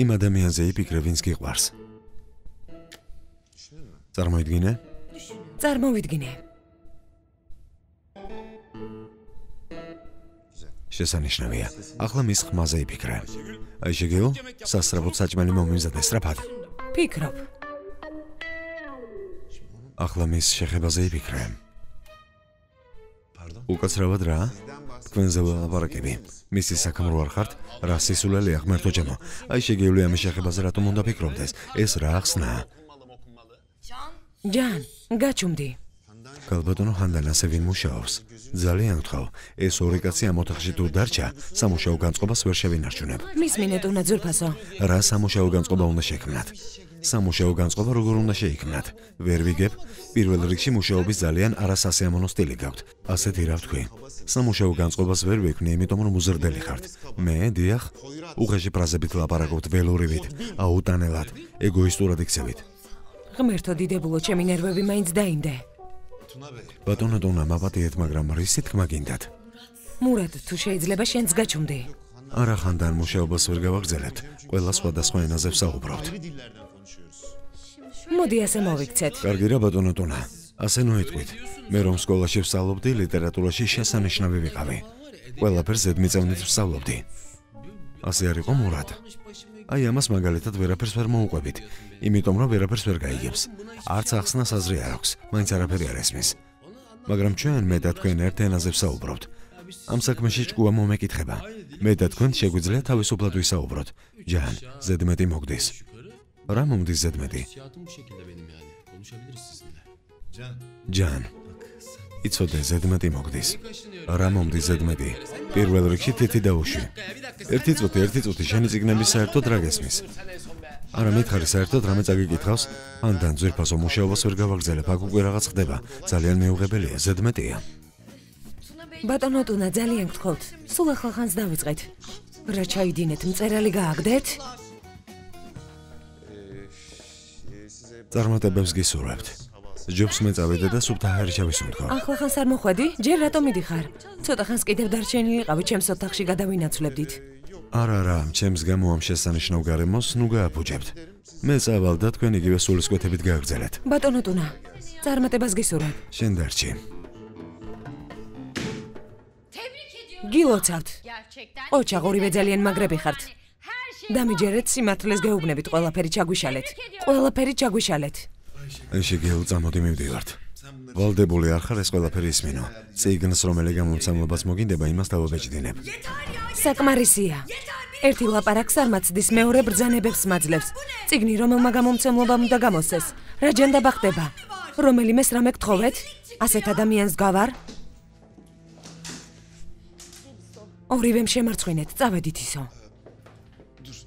იმ ადამიანზე იფიქრე, ვინც გიყვარს. წარმოიდგინე? წარმოვიდგინე. შესანიშნავია. ახლა მის ხმაზე იფიქრე. აიშეგიო, სასწრაფოდ საჭმელი მომიმზადეს სწრაფად. ფიქრობ. ახლა მის შეხებაზე იფიქრე. უკაცრავად რა? თქვენზე ვლაპარაკები. მისი საქმრო არ ხართ? რა სისულელია ღმერთო ჩემო? აიშეგიული ამის შეხებაზე რატომ უნდა ფიქრობდეს? ეს რა ახსნა? ჯან, გაჩუმდი. გალბატონო ხანდან ასე ვინ მუშაობს? ძალიან გთხოვ, ეს ორი კაცი ამ ოთახში თუ დარჩა, სამუშაო განწყობას ვერ შევინარჩუნებ. მისმინეთ უნდა ძურფასო. რა სამუშაო განწყობა უნდა შექმნათ? სამუშაო განწყობა როგორ უნდა შეიქმნათ? ვერ ვიგებ, პირველ რიგში მუშაობის ძალიან არასასიამოვნო სტილი გაქვთ. ასეთი რა ვთქვი? სამუშაო განწყობას ვერ ვექმნი, იმიტომ რომ უზრდელი ხართ. მე, დიახ, უხეში ფრაზებით ლაპარაკობთ, ველორივით, აუტანელად, ეგოისტურად იქცევით. ღმერთო დიდებულო, ჩემი ნერვები მაინც დაინდე. ბატონო დონა, მაპატიეთ, მაგრამ რისი თქმა გინდათ? მურატ, თუ შეიძლება შენც გაჩუმდი. არა ხანდან მუშაობას ვერ გავაგრძელებთ. ყველა სხვადასხვა ენაზე ვსაუბრობთ. მოდი ასე მოვიქცეთ. კარგი რა ბატონო ტონა, ასე ნოიტყვით. მე რომ სკოლაში ვსწავლობდი, ლიტერატურაში შესანიშნავი ვიყავი. ყველაფერს ზედმიწევნით ვსწავლობდი. ასე არ იყო მურატ. აი ამას მაგალითად ვერაფერს ვერ მოუყვებით, იმიტომ რომ ვერაფერს ვერ გაიგებს. არც ახსნას აზრი არ აქვს, მაინც არაფერი არ ესმის. მაგრამ ჩვენ მე და თქვენ ერთ ენაზე ვსაუბრობთ. ამ საქმეში ჭკუა მომეკითხება. მე და თქვენ შეგვიძლია თავისუფლად ვისაუბროთ. ჯან, ზედმეტი მოგდის. რა მომდის ზედმეტი? ჯან, იცოდე ზედმეტი მოგდის. რა მომდის ზედმეტი? პირველ რიგში თითი და უში. ერთი წუთი შენი წიგნების საერთოდ რა გესმის? არა მითხარი საერთოდ რამე წაგიკითხავს? ანდან ძვირფასო მუშაობას ვერ გავაგრძელებ, აქ უკვე რაღაც ხდება. ძალიან მეუღებელია, ზედმეტია. ბატონო ტუნა, ძალიან გთხოვთ, სულ ახლა ხანს დავიწყეთ. რა ჩაიდინეთ, მწერალი გააგდეთ? წარმატებებს გისურვებთ. ჯობს მეწავიდე და სუბთა ჰერჩავის უმდგო. ახლა ხანს არ მოხვედი? ჯერ რატომ მიდიხარ? ცოტა ხანს კიდევ დარჩენილიყავი, ჩემს ოთახში გადავინაცვლებდით. არა, ჩემს გამო ამ შესანიშნავ გარემოს ნუ გააფუჭებთ. მეწავალ და თქვენ იგივე სულისკვეთებით გააგრძელეთ. ბატონო ტუნა, წარმატებას გისურვებ. შენ დარჩი. გილოცავთ. ოჩა ღორივე ძალიან მაგრები ხართ. დამიჯერეთ სიმართლეს გეუბნებით, ყველაფერი ჩაგვიშალეთ. აიშეგიულ, წამოდი მივდივართ. ვალდებული არ ხარ ეს ყველაფერი ისმინო. წიგნს რომელი გამომცემლობას მოგინდება, იმას დავაბეჭდინებ. საკმარისია. ერთი ლაპარაკს არ მაცდის, მეორე ბრძანებებს მაძლევს. წიგნი რომელმა გამომცემლობამ უნდა გამოსცეს. რა ჯანდაბა ხდება? რომელიმეს რამე გთხოვეთ? ასეთ ადამიანს გავარ? ორივემ შემარცხვინეთ, წავედით ისო.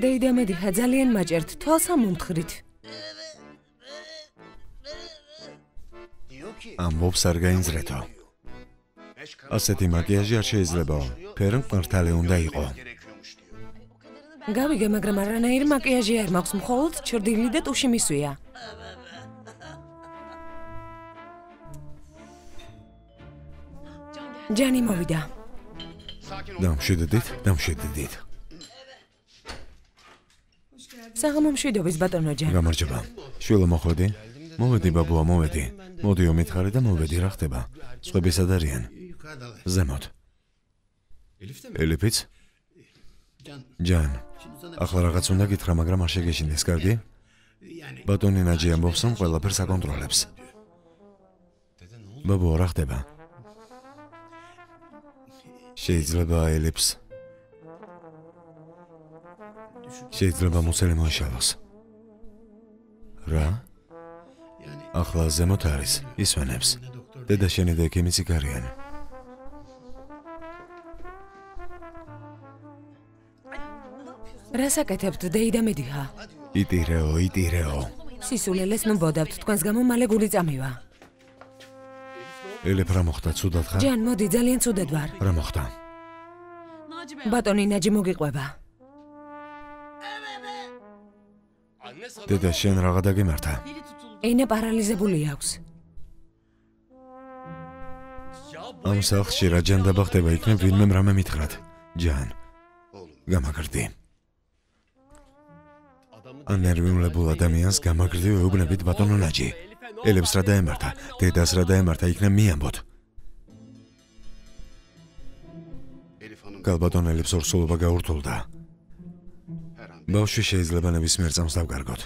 Deidemedi ძალიან მაჭერთ თვალსა მომთხრით. Ამბობს არ გაინძრეთო. ასეთი მაკიაჟი არ შეიძლებაო. ფერმ მართალი უნდა იყო. გავიგე, მაგრამ არანაირი მაკიაჟი არ მაქვს, მხოლოდ ჩრდილი და ტუში მისვია. ჯანი მოვიდა. დამშვიდდით. საღამომშვიდობის ბატონო ჯანი. გამარჯობა. შვილო მოხვედი? მოვედი ბაბუა, მოვედი. მოდიო მითხარი და მოვედი რა ხდება. სხვები სად არიან? ზემოთ. ელიფიც? ჯან. ახლა რაღაც უნდა გითხრა, მაგრამ არ შეგეშინდეს, კარგი? ბატონი ნაჯი ამბობს, რომ ყველაფერს აკონტროლებს. ბაბუა რა ხდება? შეიძლება ელიფს. შეიძლება მუსელი მოიშალოს. რა? ახლა ზემოთ არის, ისვენებს. დედა შენი და ექიმიც იქ არიან. რას აკეთებთ დეიდა მედიჰა? იტირეო. სისულელეს ნუბოდავთ, თქვენს გამო მალე გული წამივა. ელიფ რა მოხდა, ცუდად ხარ? ჯან, მოდი, ძალიან ცუდად ვარ. რა მოხდა? ბატონი ნაჯი მოგიყვება. დედა შენ რაღა დაგემართა? ენა პარალიზებული აქვს. ამ სახლში რა ჯან დაბახდება, იქნებ ვინმემ რამე მითხრათ. ჯან, გამაგრდი. ანერვიულებულ ადამიანს გამაგრდი ვეუბნებით ბატონო ნაჯი. ელიფს რა დაემართა, დედას რა დაემართა, იქნებ მიამბოთ. გალბატონ ელიფს ორსულობა გაურთულდა. ბავშვი შეიძლება ნებისმიერ წამს დავგარგოთ.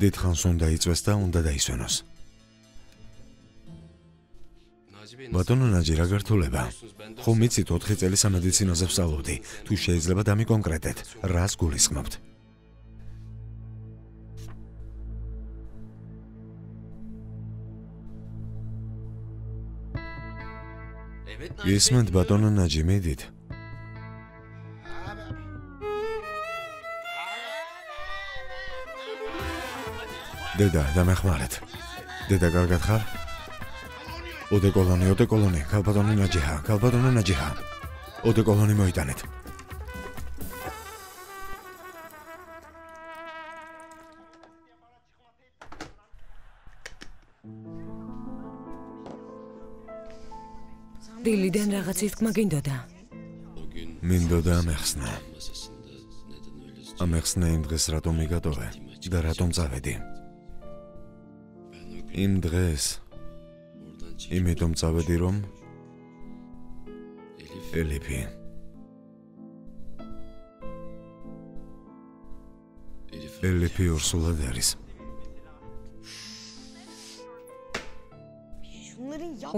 დიდხანს უნდა იწვეს და უნდა დაისვენოს. ბატონო ნაჯი რა გართულება? ხო მიცით 4 წელი სამედიცინოზე ვსწავლობდი. თუ შეიძლება დამიკონკრეტეთ, რას გულისხმობთ? ისმენთ ბატონო ნაჯი, მიდით. დედა, დამეხმარეთ. დედა, კარგად ხარ? ოდე კოლონი, გალბატონო ნაჯიჰა. ოდე კოლონი მოიტანეთ. დილიდან რაღაც ითქმა გინდოდა. მინდოდა ამეხსნა. ამეხსნა იმ დღეს რატომ მიგატოვე და რატომ წავედი. იმ დღეს იმიტომ წავედი, რომ ელიფი ორსულად არის.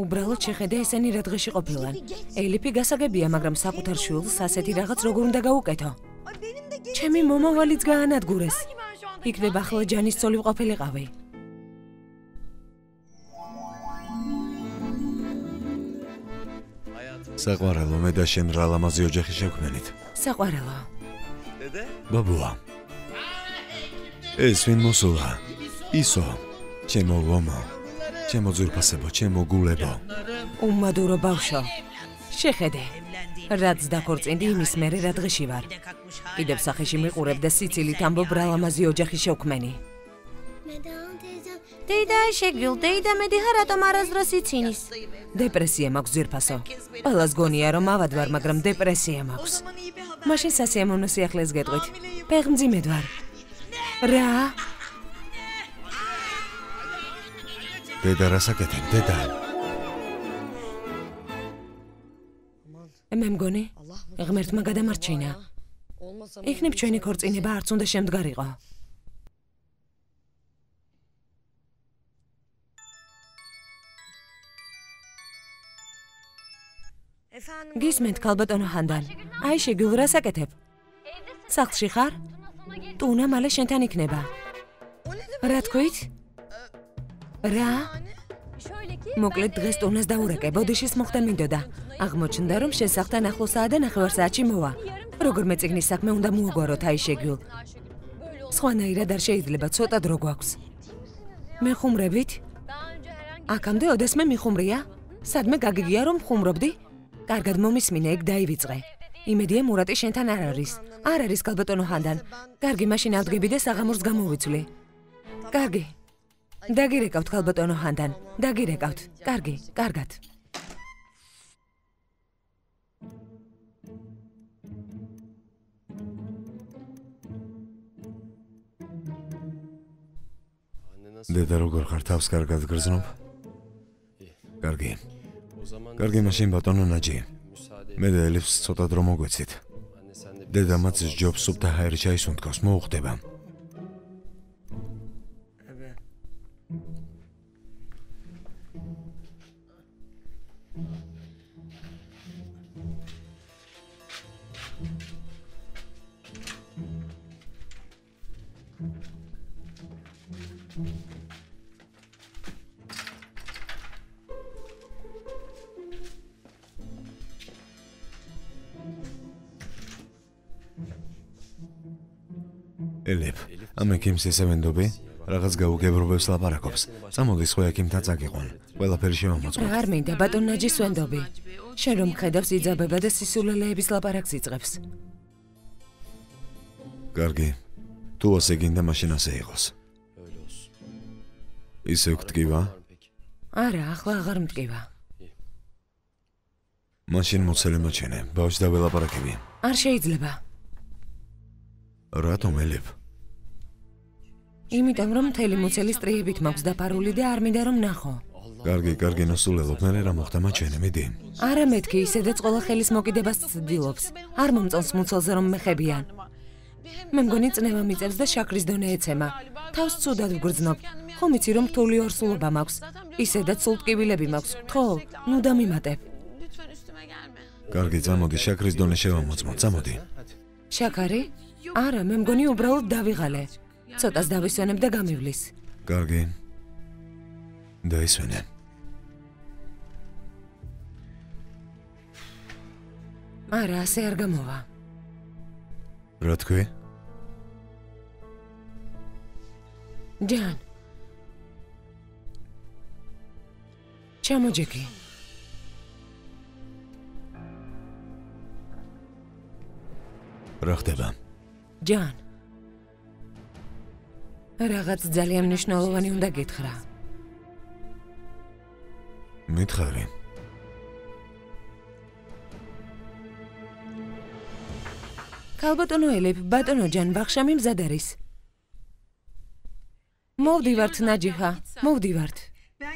უბრალოდ შეხედე ესენი რა დღეში ყოფილან. ელიფი გასაგებია, მაგრამ საკუთარ შვილს ასეთი რაღაც როგორ უნდა გაუკეთო? ჩემი მომავალიც გაანადგურეს. იქნება ახლა ჯანის ცოლი ყოფილიყავი. საყვარელო, მე და შენ რა ლამაზი ოჯახი შევქმნით. საყვარელო. ბაბუა. ეს ვინ მოსულა? ისო. ჩემო ლომა. ჩემო ძურფასებო, ჩემო გულებო. უმადურო ბავშო. შეხედე. რაც დაქორწინდი, იმის მერე რა დღეში ვარ. კიდევ სახეში მიყურებ და სიცილით ამბობ რა ლამაზი ოჯახი შევქმენი. დეიდა აიშეგიულ, დეიდა მედიჰა რატომ არასდროს იცინის? დეპრესია მაქვს ძირფასო. ყველას გონია რომ ავად ვარ, მაგრამ დეპრესია მაქვს. მაშინ სასიამოვნო სიახლეს გეტყვით. ფეხმძიმედ ვარ. რა? დედა რას აკეთებ, დედა? მე მგონი, ღმერთმა გადამარჩინა. იქნებ ჩვენი ქორწინება არც უნდა შემდგარიყო. გისმენთ ქალბატონო ჰანდან. აიშეგიულ რას აკეთებ? სახლში ხარ? ტუნა მალე შენთან იქნება. რა თქვით? რა? მოკლედ დღეს ტურნეს დაურეკე, ბოდიშის მოხდან მინდოდა. აღმოჩნდა რომ შესახთან ახლო საათიდან 9:15-ში მოვა. როგორმე წიგნის საქმე უნდა მოუგვაროთ აიშეგიულ. სხვანაირად არ შეიძლება, ცოტა დრო გვაქვს. მე ხუმრებით? აქამდე ოდესმე მიხუმრია? სადმე გაგიგია რომ ხუმრობდი? კარგად მომისმინე, ეგ დაივიწყე. იმედია მურატი შენთან არ არის. არ არის გალბატონო ხანდან. კარგი, მაშინ ავდგები და საღამოს გამოვიცვლი. კარგი. დაგირეკავთ გალბატონო ხანდან. დაგირეკავთ. კარგი, კარგად. დედა როგორ ხარ, თავს კარგად გრძნობ? კარგი. კარგი, მაშინ ბატონო ნაჯი. მე და ელიფს ცოტა დრო მოგვეცით. დედამაც ჯობს სუფთა ჰაერი ჩაის უნდკავს, მოუხდება. ელიფ, ამეკიმს ესე ვენდობი, რაღაც გაუგებრობებს ლაპარაკობს. წამოდი სხვა ეკიმთან წაგიყვან. ყველაფერი შემომოწმოთ. რა არ მინდა ბატონ ნაჯის ვენდობი. შენ რომ ხედავს იძაბება და სისულელეების ლაპარაკს იწყებს. კარგი. თუ ასე გინდა მაშინ ასე იყოს. ისე გტკივა? არა, ახლა აღარ მტკივა. მაშინ მოცელე მოჩენე, ბავშვს დაველაპარაკები. არ შეიძლება. რატომ ელიფ? იმიტომ რომ მთელი მოცელი სტრიებით მაქვს დაფარული და არ მინდა რომ ნახო. კარგი, კარგი, ნოსულელობ, მე რა მოხდა მაჩვენე, მიდი. არა მეთქი, ისედაც ყველა ხელის მოკიდებას ცდილობს. არ მომწონს მუცელზე რომ მეხებიან. მე მგონი წნევა მიწევს და შაქრის დონე ეცემა. თავს ცუდად ვგრძნობ. ხომ იცი რომ თული ორსულობა მაქვს. ისედაც სულტკივილები მაქვს. თქო, ნუ დამიმატებ. კარგი, წამოდი, შაქრის დონე შევამოწმოთ, წამოდი. შაქარი? არა, მე მგონი უბრალოდ დავიღალე. ცოტას დავისვენებ და გამივლის. კარგი. დაისვენე. არა, ასე არ გამოვა. რა თქვი? ჯან. ჩამოჯექი. რა ხდება? ჯან. რაღაც ძალიან მნიშვნელოვანი უნდა გითხრა. მითხარი. ქალბატონო ელიფ, ბატონო ჯან ბახშამი მზად არის. მოვდივართ ნაჯიჰა, მოვდივართ.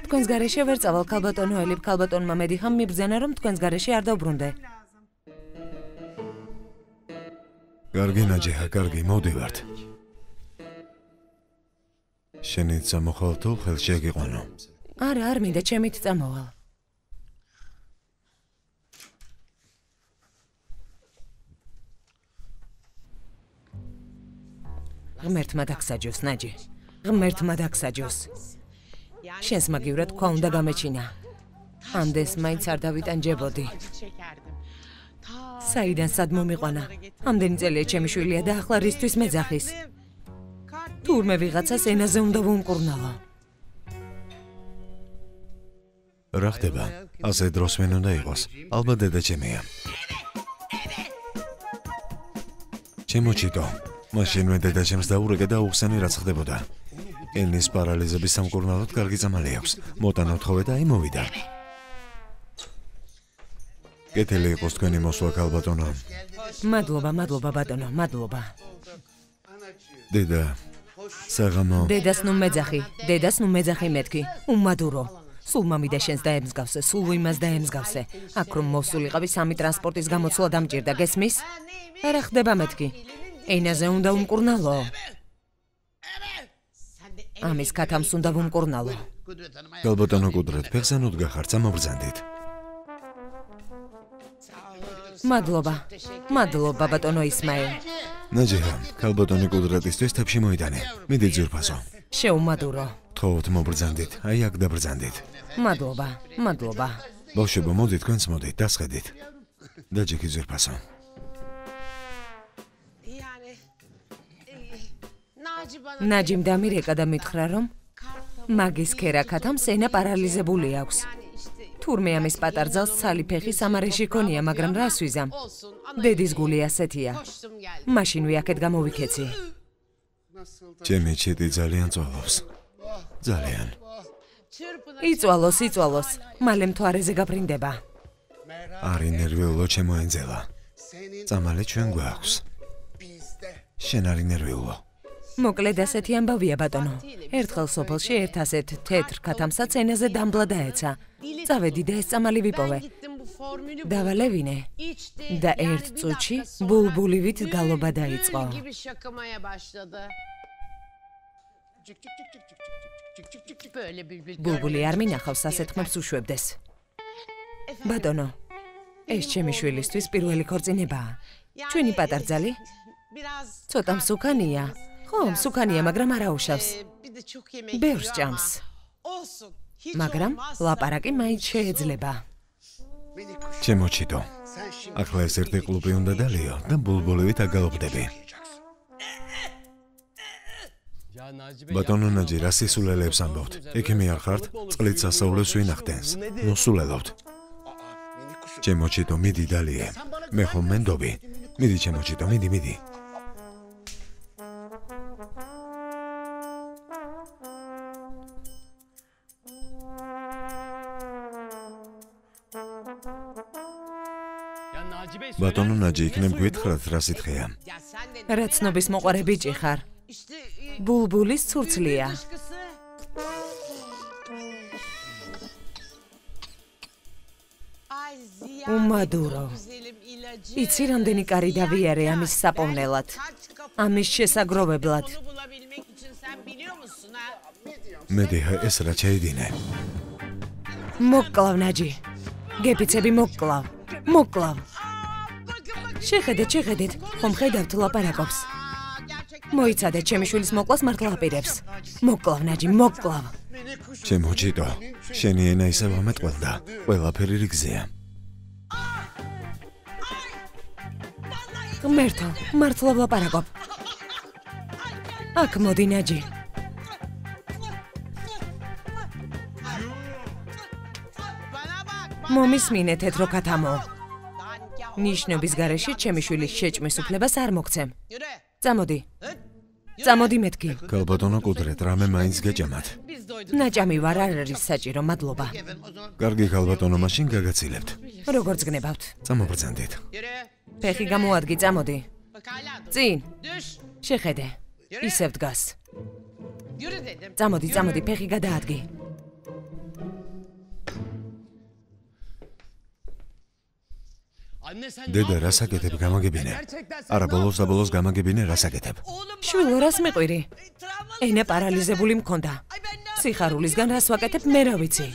თქვენს გარეშე ვერ წავალ ქალბატონო ელიფ, ქალბატონმა მედიხამ მიბრძანა რომ თქვენს გარეშე არ დავბრუნდე. კარგი ნაჯიჰა, კარგი, მოვდივართ. შენი წამოხვალ თუ ხელში ეგიყვანო? არა, არ მინდა ჩემით წამოვალ. ღმერთმა დაგსაჯოს, ნაჯი. ღმერთმა დაგსაჯოს. შენს მაგივრა თქვა უნდა გამეჩინა. ამდენს მაინც არ დავიტანჯებოდი. საიდან სად მომიყვანა? ამდენი წელია ჩემი შვილია და ახლა რისთვის მეძახის? თურმე ვიღაცას ენაზე უნდა ვუმკურნალა. რა ხდება? ასე დროს მენ უნდა იყოს. ალბათ დედა ჩემია. ჩემოჩიტო, მაშინვე დედა ჩემს დაურეკე და უხსენე რაც ხდებოდა. ელნის პარალიზების სამკურნალოდ კარგი წამალი აქვს. მოტანა ვთხოვე და აი მოვიდა. კეთილი იყოს თქვენი მოსვლა ქალბატონო. მადლობა, მადლობა ბატონო, მადლობა. დედა, საღამო. დედას ნუ მეძახი მეთქი, უმადურო. სულ მამიდა შენს დაემსგავსე, სულ ვიმას დაემსგავსე. აქ რომ მოვსულიყავი სამი ტრანსპორტის გამოცვლა დამჭირდა, გესმის? რა ხდება მეთქი? ენაზე უნდა უმკურნალო. ამის კათამს უნდა ვუმკურნალო. ქალბატონო კუდრეთ, ფეხზე გახართ, ამობრძანდით. მადლობა. მადლობა ბატონო ისმაილ. ნაჯიჰა, ქალბატონი კუდრატისთვის თაფში მოიტანე. მიდი ძირფასო. შეუმადურო. Თხოვთ მობრძანდეთ, აი აქ დაბრძანდეთ. მადლობა, მადლობა. ბავშვებო, მოდით თქვენც მოდით, დასხედით. და ჯეკი ზერფასო. ნაჯიმ დამირეკა და მითხრა რომ მაგის ქერაკათა სენა პარალიზებული აქვს. თურმე ამის პატარძალს ცალიფეხი სამარეში ქონია, მაგრამ რას ვიზამ? დედის გული ასეთია. მაშინ ვიაქეთ გამოვიქეცი. ჩემი ჩიტი ძალიან წვალობს. ძალიან. იწვალოს, იწვალოს. მალე მთვარეზე გაფრინდება. არი ნერვიულო შემოენძელა. წამალე ჩვენ გვაქვს. შენ არი ნერვიულო. მოკლედ ასეთი ამბავია ბატონო. ერთხელ სოფელში ერთ ასეთ თეთრ ქათამსა ცენაზე დამბლა დაეცა. წავედი და ეს წამალი ვიპოვე. დავალევინე. და ერთ წუთში ბულბულივით გალობა დაიწყო. ბულბული არ მინახავს ასეთ ხმებს უშვებდეს. ბატონო, ეს ჩემი შვილისთვის პირველი ქორწინებაა. ჩვენი პატარძალი? ცოტა მსუქანია. ხო, მსუქანია, მაგრამ არ აუშავს. ბევრს ჭამს. მაგრამ ლაპარაკი მაინც შეეძლება. შემოჩიტო. ახლა ეს ერთი კლუბი უნდა დალიო და ბულბულივით აგალობდები. ბატონო ნაჯი, რა სისულელებს ამბობთ? ექიმი არ ხართ? წყლით სასაულებს ვინახდენს. ნუ სულელობთ. შემოჩიტო, მიდი დალიე. მე ხომ მენდობი. მიდი შემოჩიტო, მიდი. ბატონო ნაჯი, იქნებ გვითხრათ რა სითხეა. რა ცნობის მოყარე ბიჭი ხარ? ბულბულის ცურცლია. უმადურო. იცი რამდენი კარი დავიარე ამის საპოვნელად. ამის შესაგროვებლად. მედიჰა ეს რა ჩაიდინე. მოკლავ ნაჯი. გეპიცები მოკლავ. მოკლავ. შეხედეთ, ხომ ხედავთ ლაპარაკობს. მოიცადეთ ჩემი შვილის მოკლას მართლა აპირებს. მოკლავ ნაჯი, მოკლავ. შემოჩიტო, შენი ენა ისევ ამეტყველდა. ყველაფერი რიგზეა. ღმერთო, მართლა ვლაპარაკობ. აქ მოდი ნაჯი. მომისმინე თეთრო ქათამო. ნიშნობის გარეშე ჩემი შვილის შეჭმის უფლებას არ მოგცემ. წამოდი. წამოდი მეთქი. გალბატონო კუდრეთ, რამე მაინც გეჭამათ. ნაჭამი ვარ, არ არის საჭირო, მადლობა. კარგი გალბატონო, მაშინ გაგაცილებთ. როგორც გნებავთ. წამობრძანდით. ფეხი გამოადგი, წამოდი. წინ. შეხედე. ისევ დგას. წამოდი, ფეხი გადაადგი. დედა, რასაკეთებ გამაგებინე? არა, ბოლოს გამაგებინე რასაკეთებ. შვილო, რას მეყვირი? ენა პარალიზებული მქონდა. სიხარულისგან რას ვაკეთებ, მე რა ვიცი.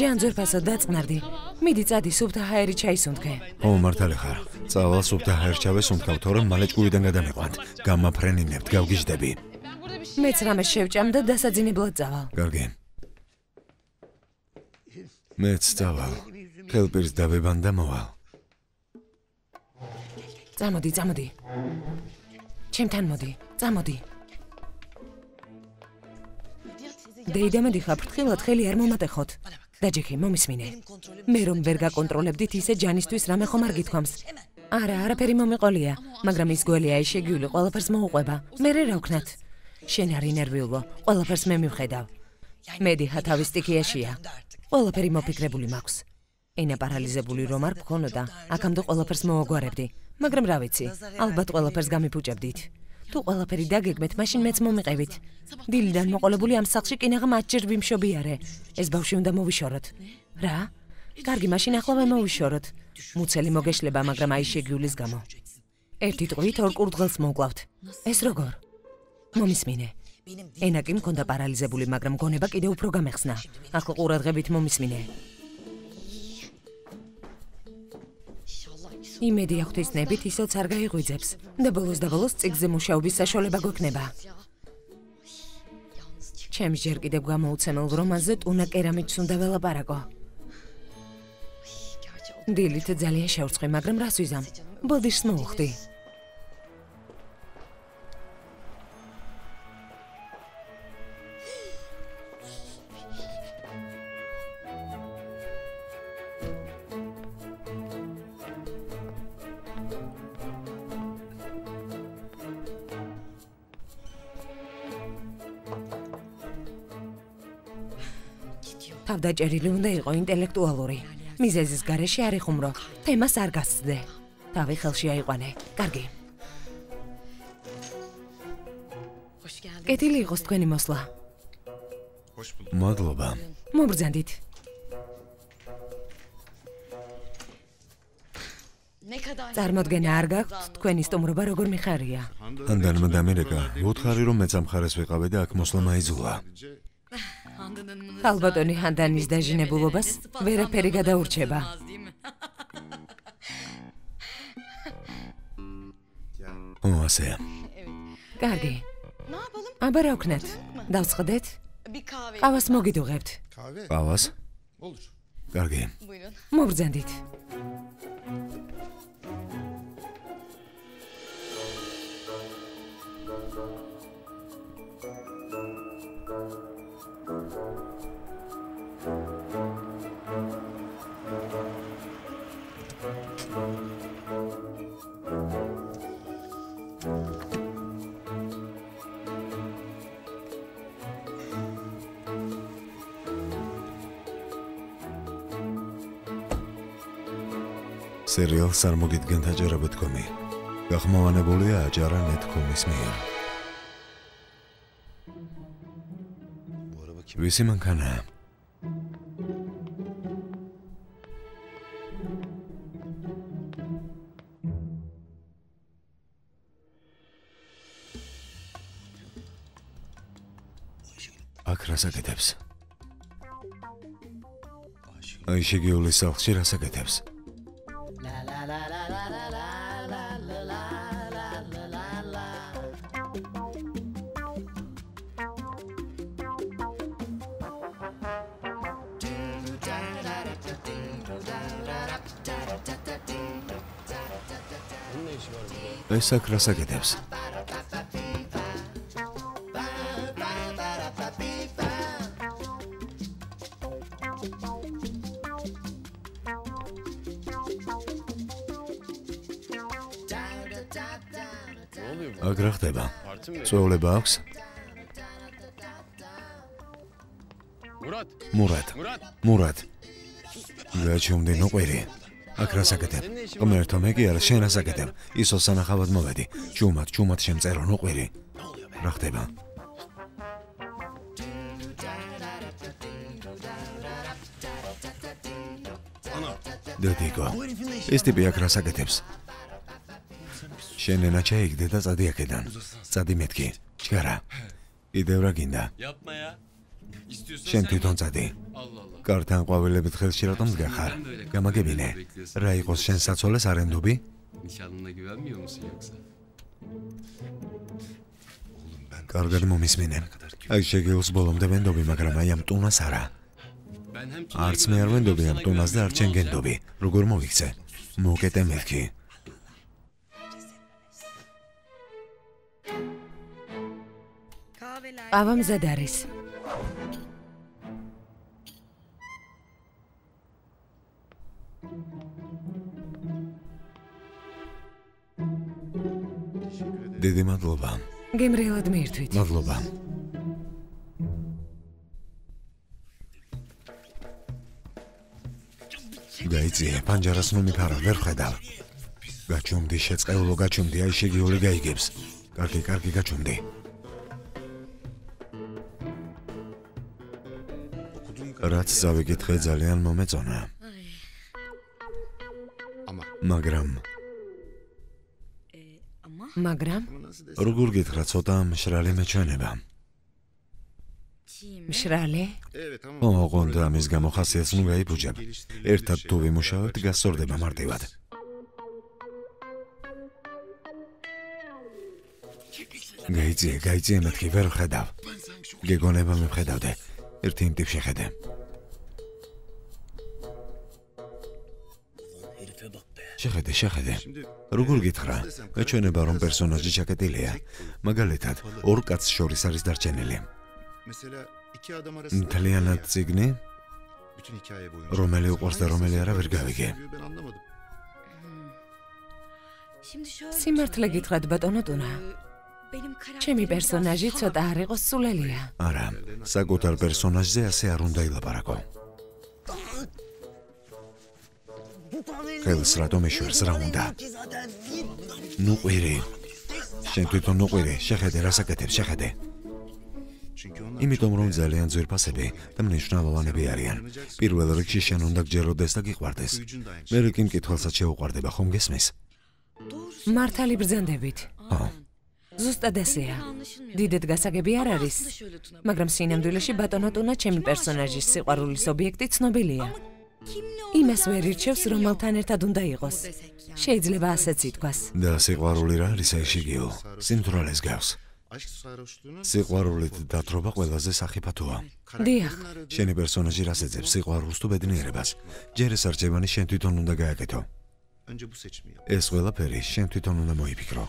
ჯან ზურფასო, დაწნარდი. მიდი წადი სუფთა ჰაერი ჩაისუნთქე. ო, მართალი ხარ. წავალ სუფთა ჰაერ ჩავესუნთქავთ, რომ მალე ჭკუიდან გადამეყვანთ. გამაფრენინებთ, გავგიჟდები. მეც რამე შევჭამ და დასაძინებლად წავალ. კარგი. მეც წავალ. ხელპირს დავებან და მოვალ. წამოდი. ჩემთან მოდი, წამოდი. დეიდამედი ხაფრთხილად ხელი არ მომატეხოთ. დაჯექი, მომისმინე. მე რომ ვერ გაკონტროლებდით, ისე ჯანისთვის რამე ხომ არ გითქვამს. არა, არაფერი მომიყოლია, მაგრამ ის გველი აიშეგიული ყველაფერს მოუყვება. მე რა ვქნათ? შენ არ ინერვიულო, ყველაფერს მე მივხედავ. მედიჰა თავის სტიქიაშია. ყველაფერი მოფიქრებული მაქვს. ენა პარალიზებული რომ არ გქონოდა, აქამდე ყველაფერს მოაგვარებდი, მაგრამ რა ვიცი, ალბათ ყველაფერს გამიფუჭებდით. თუ ყველაფერი დაგეგმეთ, მაშინ მეც მომიყევით. დილიდან მოყოლებული ამ სახლში კინაღამ 10 ჯერ ვიმშობიარე. ეს ბავშვი უნდა მოვიშოროთ. რა? კარგი, მაშინ ახლა მოვიშოროთ. მუცელი მოგეშლება, მაგრამ აიშეგიულის გამო. ერთი ტყვით ორ კურდღელს მოკლავთ. ეს როგორ? მომისმინე. ენა კი მქონდა პარალიზებული, მაგრამ გონება კიდევ უფრო გამეხსნა. ახლა ყურადღებით მომისმინე. იმედი აქვს ისნებით ისოც არ გაიღვიძებს. და ბოლოს წიგზე მუშაობის საშუალება გვექნება. ჩემს ჯერ კიდევ გამოუცემელ რომანზე ტუნა კერამიკს უნდა ველაპარაკო. დილით ძალიან შევრცხი, მაგრამ რას ვიზამ? ბოდიშს მოუხდი. თავდაჭერილი უნდა იყო ინტელექტუალური. მიზეზის გარეშე არ იხუმრო. თემას არ გასცდე. თავი ხელში აიყვანე. კარგი. კეთილი იყოს თქვენი მოსვლა. მადლობა. მობრძანდით. წარმოდგენა არ გაქვთ თქვენი სტუმრობა როგორ მიხარია. ანდანმა დამერეკა. ვუთხარი რომ მეწამხარეს ვიყავე და აქ მოსვლა მაიძულა. Albatoni Handanis დაჟინებულობას ვერაფერი გადაურჩება. Ასე. Კარგი. აბა რა ვქნათ? დავწყდეთ? ყავას მოგიდუღებთ. ყავას? Კარგი. მობრძანდით. Serials are made in the genre of comedy. The drama is made in the genre of comedy. We see man can. Akrasaketebs. Aisheguli salxshi rasaketebs. ეს აქ რას აკეთებს? აქ რა ხდება? წვეულება აქვს? მურატ. გაჩვენდი ნოყვირი. აქ რას აკეთებ? ღმერთო მე კი არა, შენ რას აკეთებ? ისო სანახავად მოვედი. ჩუმად შემწერო ნოყვირი. რა ხდება? დედიკო, ეს ტიპი აქ რას აკეთებს? შენ ენა ჩაიგდე და წადი აქედან. წადი მეთქი. ჩქარა. იდევ რა გინდა? შენ თვითონ წადი. Kartan qavilebit xelshi ratom gaxar. Gamagebine. Ra iqos shen satsoles arendobi? Nişanlına güvenmiyor musun yoksa? Oğlum ben kargad momisminem. Aishegeuls bolomda vendobi, magram ayam tunas ara. Arts me ar vendobi, am tunas da archen gendobi. Rugor movikse. Moketem elki. Avam zadaris. Dedi madloba. Gemrelad mertvit. Madloba. Gaitsie, panjaras nomikara ver xedav. Gaçumdi shetskayulo gaçumdi aisheguli gaigibs. Kargi gaçumdi. Rats zavigitxe zalyan mometsona. მაგრამ როგორ გითხრა ცოტა მშრალი მეჩვენება მშრალი? ოღონდ ამის გამო ხასიათს ნუ გაიფუჭებ. ერთად თუ ვიმუშავებთ გასწორდება მარტივად. გაიწიე მეთქი ვერ ხედავ. გეგონება მივხედავდე. ერთი იმტივ შეხედე. შეხედე. როგორ გითხრა? გაჩვენება რომ პერსონაჟი ჩაკეტილია. მაგალითად, ორ კაცს შორის არის დარჩენილი. მთლიანად ციგნი? რომელი უყვარს და რომელი არა ვერ გავიგე. სიმართლე გითხრათ ბატონო ტუნა. ჩემი პერსონაჟი ცოტა არ იყო სულელია. არა, საკუთარ პერსონაჟზე ასე არ უნდა ილაპარაკო. ხელს რატომ ეშვერს რა უნდა? ნუ ყვირი. შენ თვითონ ნუ ყვირი, შეხედე რა საკეთებს, შეხედე. იმიტომ რომ ძალიან ძვირფასები და მნიშვნელოვანები არიან. პირველ რიგში შენ უნდა გჯეროდეს და გიყვარდეს. მერე კი მკითხველსაც შეუყვარდება ხომ გესმის? მართალი ბრძანდებით. ზუსტად ესეა. დიდად გასაგები არ არის, მაგრამ სინამდვილეში ბატონო ტუნა ჩემი პერსონაჟის სიყვარულის ობიექტი ცნობილია. იმას ვერ ირჩევს, რომელთან ერთად უნდა იყოს. შეიძლება ასეც ითქვას. და სიყვარული რა არის აიშეგიული? სიმთვრალეს გავს. სიყვარულით დათრობა ყველაზე სახიფათოა. დიახ. შენი პერსონაჟი რას ეძებს, სიყვარულს თუ ბედნიერებას? ჯერ ეს არჩევანი შენ თვითონ უნდა გააკეთო. ეს ყველაფერი შენ თვითონ უნდა მოიფიქრო.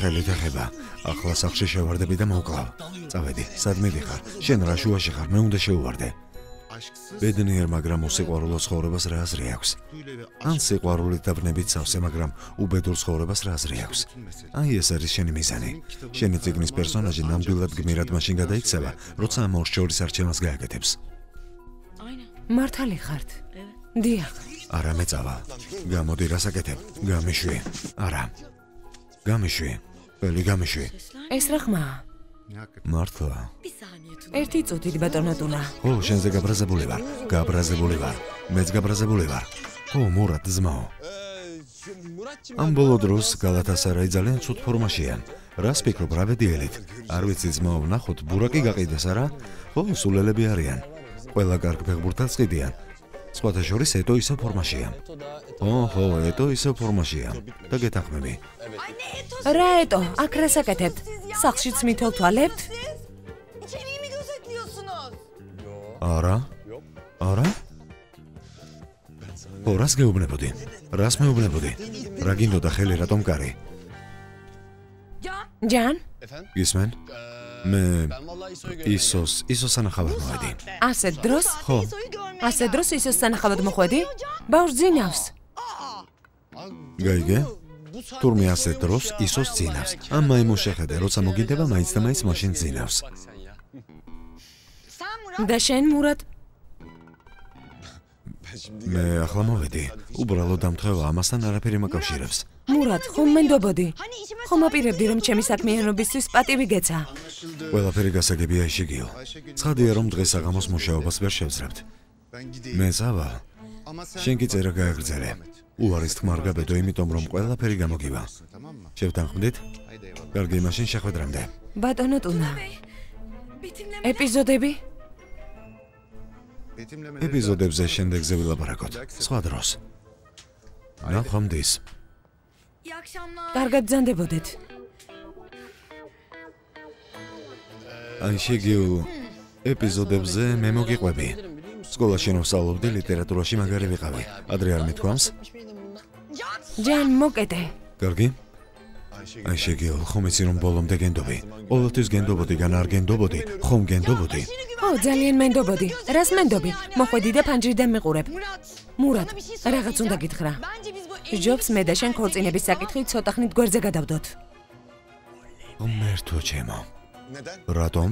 ხელი დახება. ახლა სახში შევარდები და მოვკლავ. წავედი, სადმე ვიხარ? შენ რა შუაში ხარ? მე უნდა შევვარდე. ბედნიერ, მაგრამ უსიყვარულო ცხოვრებას რა აზრი აქვს? ან სიყვარულით დაბნებით სავსე, მაგრამ უბედურ ცხოვრებას რა აზრი აქვს? აი ეს არის შენი მიზანი. შენი ციგნის პერსონაჟი ნამდვილად გმირად მაშინ გადაიქცევა, როცა ამ ორს შორის არჩევანს გააკეთებს. მართალი ხართ. დიახ. არა მეწავა. გამოდი რასაკეთებ? გამიშვი. არა. გამიშვი. ველი გამიშვი. ეს რა ხმაა? მართლა. ერთი წუთით ბატონო ტუნა. ო, შენზე გაბრაზებული ვარ. გაბრაზებული ვარ. მეც გაბრაზებული ვარ. ო, მურატ ძმაო. ამ ბოლო დროს გალათასარაი ძალიან ცუდ ფორმაშია. რას ფიქრობ რა ვედიელით? არ ვიცი ძმაო, ნახოთ, ბურაკი გაყიდეს არა? ო, სულელები არიან. ყველა კარგ ფეხბურთელს ყიდიან. სხვათა შორის ეტო ისო ფორმაშია. ოჰო, ეტო ისო ფორმაშია. და გეთანხმები. რა ეტო, აქ რა საკეთებთ? სახშიც მითელ თვალებთ? არა? არა? რას გეუბნებოდი? რას მეუბნებოდი? რა გინდოდა ხელი რატომ კარი? ჯან? ისმენ? მე ისოს ანახავად მოედი. ასე დროს? ხო. ასე დროს ისოს ანახავად მოხვედი? ბავშვს ძინავს. გაიგე? თურმე ასე დროს ისოს ძინავს. ამ მაიმუნს შეხედე, როცა მოგინდება მაინც და მაინც მაშინ ძინავს. და შენ მურატ? მე ახლა მოვედი. უბრალოდ ამთხევა ამასთან არაფერი მაკავშირებს. მურატ, ხომ მენდობოდი? ხომ აპირებდი რომ ჩემი საქმიანობისთვის პატივი გეცა? ყველაფერი გასაგებია აიშეგიო. ცხადია რომ დღეს საღამოს მუშაობას ვერ შევძლებთ. მე ზავა. შენ კი წერა გააგრძელე. უარის თმარ გაბედო, იმიტომ რომ ყველაფერი გამოგივა. შევთანხმდით? კარგი, მაშინ შეხვედრამდე. ბატონო ტუნა. ეპიზოდები? ეპიზოდებზე შემდეგზე ვილაპარაკოთ. სხვა დროს. ნახვამდის. კარგად ბრძანდებოდეთ. აიშეგიულ ეპიზოდებზე მე მოგიყვები. სკოლაში ნოსალობდი, ლიტერატურაში მაგარი ვიყავი. ადრე არ მეთქვამს? ჯან მოკეთე. კარგი? აიშეგიულ, ხომ იცი რომ ბოლომდე გენდობი? ყოველთვის გენდობოდი, განა არ გენდობოდი, ხომ გენდობოდი? ო, ძალიან მენდობოდი. რას მენდობი? მოხვედი და ფანჯრიდან მიყურებ. მურატ, რაღაც უნდა გითხრა. ჯობს მე და შენ ქორწინების საკითხი ცოტა ხნით გვერდზე გადავდოთ. მერთო ჩემო. რატომ?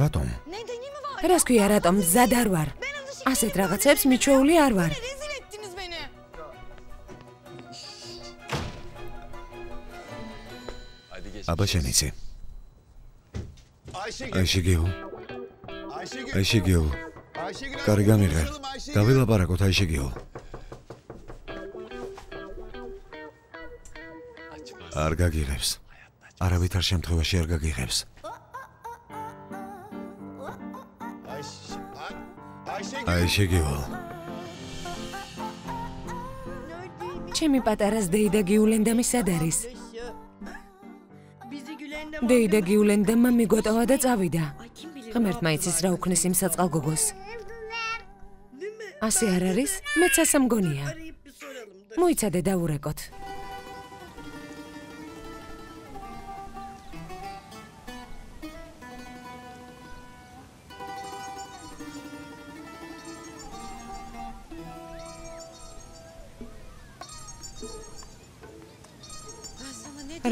რატომ? რას ქვია რატომ? მზად არ ვარ. ასეთ რაღაცებს მიჩეული არ ვარ. აბა შენ იცი. აიშეგიულ. აიშეგიულ. კარი გამიღე. დავილაპარაკოთ აიშეგიულ. არ გაგიღებს. არავითარ შემთხვევაში არ გაგიღებს. აიშეგიულ. ჩემი პატარას დეიდა გიულენდა მის არ არის. Deida giulendamma migotava da tsavida. Gmertma its'is ra uknes im satsqal gogos. Ase ar aris, mets ase mgonia. Moitsade daurekot.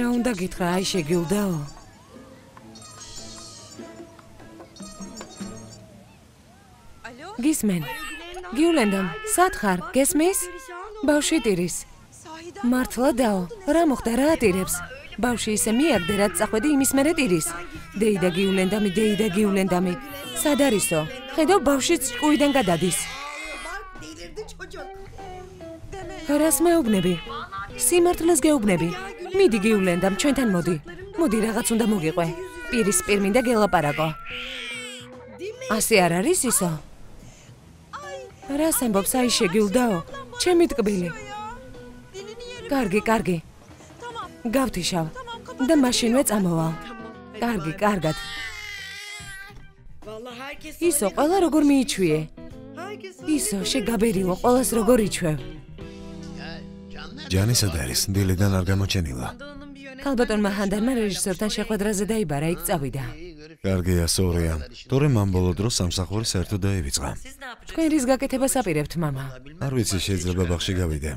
რა უნდა გითხრა აიშეგიულდაო? გისმენ. გიულენდამ, სად ხარ? გესმის? ბავში ტირის. მართლა დაო, რა მოხდა რა ატირებს? ბავში ისე მიაგდე რაც წახვედი იმის მერე ტირის. დეიდა გიულენდამი, დეიდა გიულენდამი. სად არისო? ხედავ ბავშიც ჭკუიდან გადადის. რას მეუბნები? სიმართლეს გეუბნები. მიდი გიულენდამ ჩვენთან მოდი. მოდი რაღაც უნდა მოგიყვე. პირისპირ მინდა გელაპარაკო. ასე არ არის ისო? რას ამბობს აიშეგიულდაო? ჩემი ტკბილი. კარგი, კარგი. გავთიშავ და მაშინვე წამოვალ. კარგი, კარგად. ისო ყველა როგორ მიიჩვიე? ისო შეგაბერილო ყველას როგორ იჩვევ? Jani sadaris diledan ar gamocheniva. Kalbatonma handarma režisortan sheqvedraze daibara ik tsavida. Kargia soria. Tore man bolo dros samsakhvoris erto daivitsqa. Tkven ris gaketebas apirebt mama. Ar vitsi sheydzeba baxshi gavide.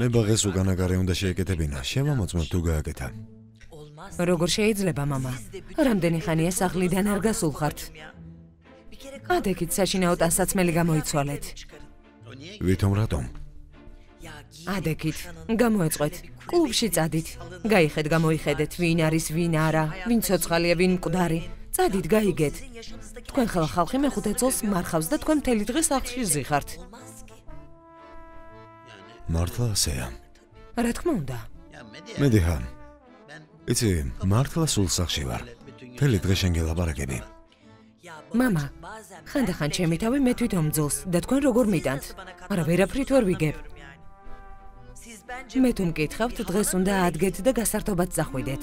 Me baqes uganagare unda sheeketebina. Shevamotmab tu gaaketa. Rogor sheydzleba mama? Ramdeni khania sakhlidan ar gasulkhart. Adekit sashinaot asatsmeli gamoitsvalet. Vitom ratom. Adekit, გამოეწყვეთ. კლუბში წადით. გაიხედეთ, გამოიხედეთ, ვინ არის, ვინ არა, ვინ ცოცხალია, ვინ მკვდარი. წადით, გაიგეთ. თქვენ ხალხი მე-5 წელს მარხავს და თქვენ მთელი დღე სახლში ზიხართ. მართლა ასეა. რა თქმა უნდა. მედიჰან. იცი, მართლა სულ სახლში ვარ. მთელი დღე შენ გელაპარაკები. მამა, ხანდახან ჩემი თავი მე თვითონ მძულს და თქვენ როგორ მიტანთ? არა, ვერაფრით ვერ ვიგებ. მე თუ მკითხავთ, დღეს უნდა ადგეთ და გასართობად წახვიდეთ.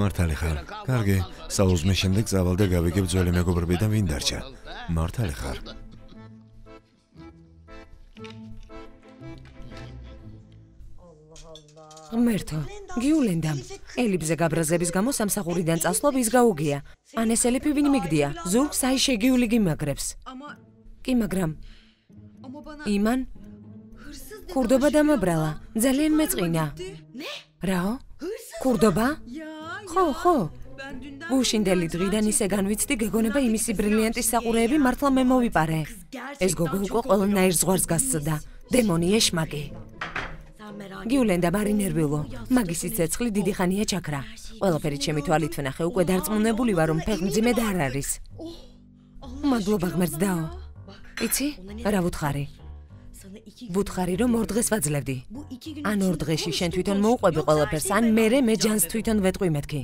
მართალი ხარ. კარგი, საუზმის შემდეგ წავალ და გავიგებ ძველი მეგობრებიდან ვინ დარჩა. მართალი ხარ. ღმერთო, გიულენდამ, ელიფზე გაბრაზების გამო სამსახურიდან წასვლამ ის გაუგია. ან ეს ელიფი ვინ მიგდია? ზურგს აიშეგიული გიმაგრებს. კი, მაგრამ იმან Kurdoba damabrala. Ძალიან მეწყინა. რაო? Kurdoba? ხო, ხო. გუშინდელი დღიდან ისე განვიცდი გეგონება იმისი ბრილიანტის საყურეები მართლა მე მოვიპარე. ეს გოგო უკვე ყველანაირ ზღვარს გასცდა. დემონი ეშმაკი. გიულენდა მარი ნერვიულო. მაგის სიცეცხლი დიდი ხანია ჩაქრა. ყველაფერი ჩემი თვალით ვნახე, უკვე დარწმუნებული ვარ, რომ ფეხმძიმე და არ არის. მადლობა ღმერთსდაო. იცი? რა ვუთხარი? ვუთხარი რომ 2 დღეს ვაძლევდი. ან 2 დღეში შენ თვითონ მოუყვები ყველაფერს, ან მე ჯანს თვითონ ვეტყვი მეთქი.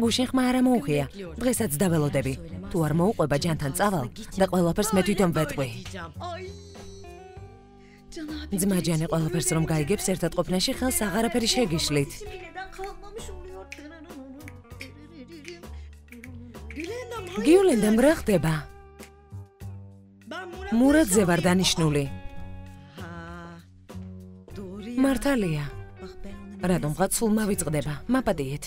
გუშინ ხმა არ მოუხია, დღესაც დაველოდები. თუ არ მოუყვება ჯანთან წავალ და ყველაფერს მე თვითონ ვეტყვი. ძმა ჯანი ყველაფერს რომ გაიგებს ერთად ყოფნაში ხელს აღარაფერი შეგიშლით. გიულენდამ რა ხდება? მურატზე ვარ დანიშნული. მართალია. რატომღაც სულ მავიწყდება, მაპატიეთ.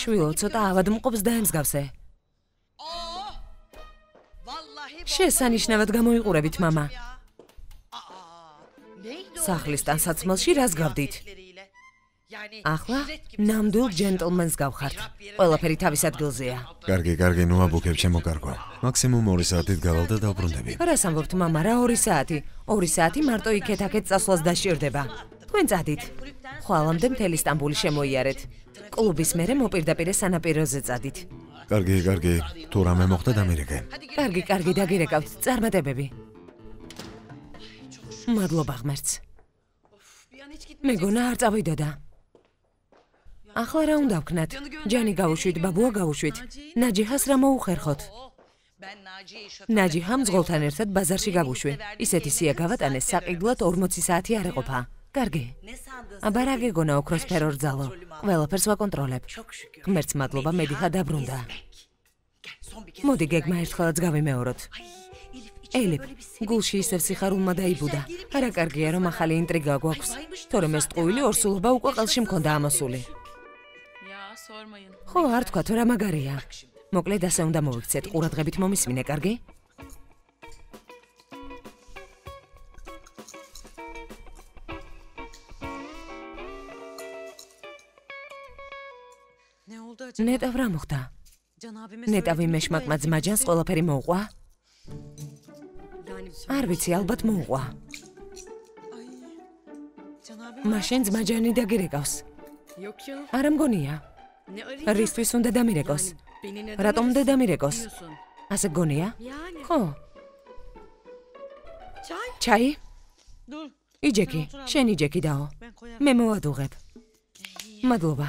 შვილო ცოტა ავადმყოფს დაემსგავსე. შესანიშნავად გამოიყურებით, მამა. სახლისთან საცმელში რას გავდით? ახლა ნამდვილ ჯენტლმენს გავხართ. ყველაფერი თავის ადგილზეა. კარგი, კარგი, ნუ აბუქებ ჩემო კარგო. მაქსიმუმ 2 საათით გავალ და დავბრუნდები. რას ამბობთ, მამა, რა 2 საათი? 2 საათი მარტო იქეთ-აქეთ წასვლას დაშირდება. თქვენ წადით. ხვალამდე მთელი სტამბული შემოიარეთ. კლუბის მერე მოპირდაპირე სანაპიროზე წადით. კარგი, კარგი, თუ რამე მოხდა დამირეკე. კარგი, კარგი, დაგირეკავთ. წარმატებები. მადლობა ღმერთს. მეგონა არ წავიდოდა. ახლა რა უნდა ვქნათ? ჯანი გავუშვით, ბაბუა გავუშვით. ნაჯიჰას რა მოუხერხოთ? ნაჯიჰამ ძღოლთან ერთად ბაზარში გავუშვი. ისეთი სია გავატანეს, საყიდლად 40 საათი არ ეყოფა. კარგი. Აბა რა გეგონა ოქროსფერო რძალო? Ყველაფერს ვაკონტროლებ. ღმერთს მადლობა, მედიხა დაბრუნდა. მოდი გეგმა ერთხელაც გავიმეოროთ. Ელიფ, გულში ისევ სიხარულმა დაიბუდა. Არა კარგია, რომ ახალი ინტრიგა გვაქვს. Თორემ ეს ტყუილი ორსულობა უკვე ყელში მქონდა ამოსული. ხო, არ თქვა თუ რა მაგარია. მოკლედ ასე უნდა მოვიქცეთ, ყურადღებით მომისმინე, კარგი? ნეტავ რა მოხდა? ნეტავი მეშმაკმა ძმაჯანს ყველაფერი მოუყვა? არ ვიცი, ალბათ მოუყვა. მაშინ ძმაჯანი დაგირეკავს. არ მგონია. რისთვის უნდა დამირეკოს? რატომ უნდა დამირეკოს? ასე გონია? ხო. ჩაი? იჯეკი, შენ იჯეკი დაო. მე მოვადუღებ. მადლობა.